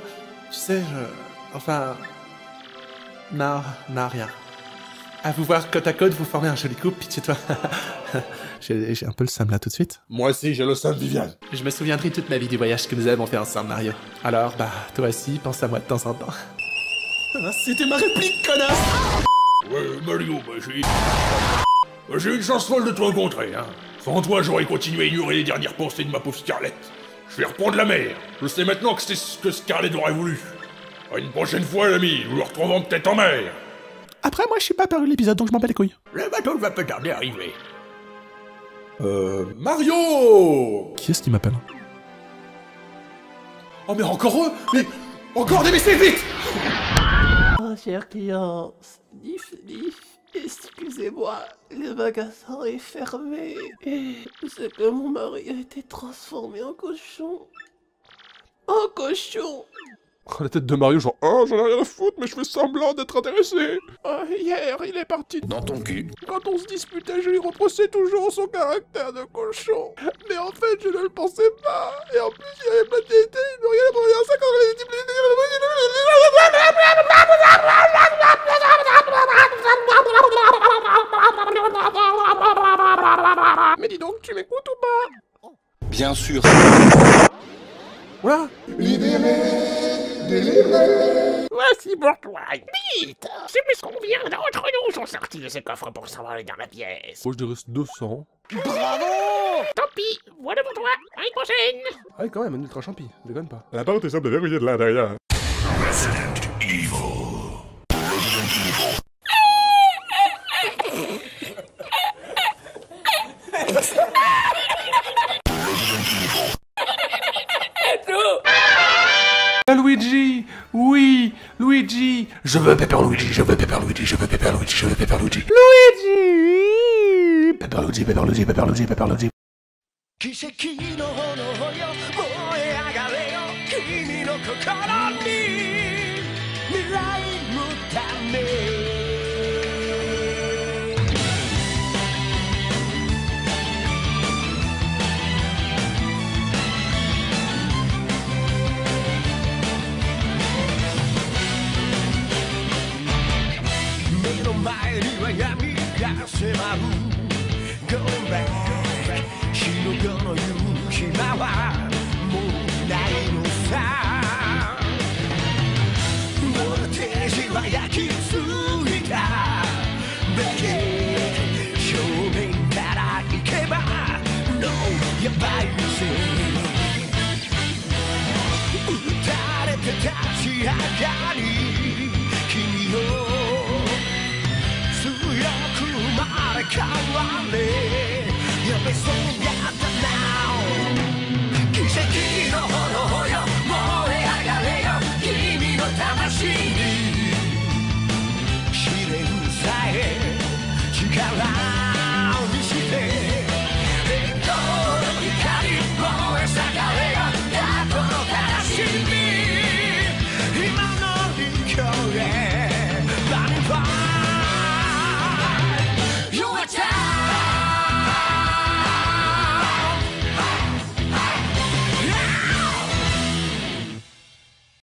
tu sais, je... enfin... Non, non, rien. À vous voir côte à côte, vous formez un joli couple, pitch et toi. J'ai un peu le seum là tout de suite. Moi aussi, j'ai le seum, Vivian. Je me souviendrai toute ma vie du voyage que nous avons fait ensemble, Mario. Alors, bah, toi aussi, pense à moi de temps en temps. Ah, c'était ma réplique, connard. Ouais, Mario, bah, j'ai... J'ai une chance folle de te rencontrer, hein. Sans toi, j'aurais continué à ignorer les dernières pensées de ma pauvre Scarlett. Je vais reprendre la mer. Je sais maintenant que c'est ce que Scarlett aurait voulu. À une prochaine fois, l'ami, nous nous retrouvons peut-être en mer. Après, moi, je suis pas apparu l'épisode, donc je m'en bats les couilles. Le bateau va pas tarder à arriver. Euh... Mario! Qui est-ce qui m'appelle? Oh, mais encore eux! Mais... Encore des messieurs, vite! Oh, cher client... Sniff, sniff... Excusez-moi, le magasin est fermé et c'est que mon mari a été transformé en cochon. En cochon. La tête de Mario genre, oh j'en ai rien à foutre mais je fais semblant d'être intéressé. Oh, hier il est parti dans ton cul. Quand on se disputait je lui reprochais toujours son caractère de cochon. Mais en fait je ne le pensais pas. Et en plus il avait pas de dignité, il n'aurait rien appris à ça quand il était mais dis donc, tu m'écoutes ou pas? Bien sûr. Voilà. Libéré, délivré. Voici pour toi une bite. C'est parce qu'on vient d'entre nous sont sortis de ces coffres pour s'envoler dans la pièce. Moi, je reste deux cents. Bravo. Tant pis, voilà pour toi. À une prochaine. Ah oui, quand même, un ultra champi. Déconne pas. La porte est simple de verrouiller de là derrière. Resident Evil. Resident Evil. Luigi, oui, Luigi, je veux Pepper Luigi, je veux Pepper Luigi, je veux Pepper Luigi, je veux Pepper Luigi. Luigi, Pepper Luigi, Pepper Luigi, Pepper Luigi, Pepper Luigi. Come on,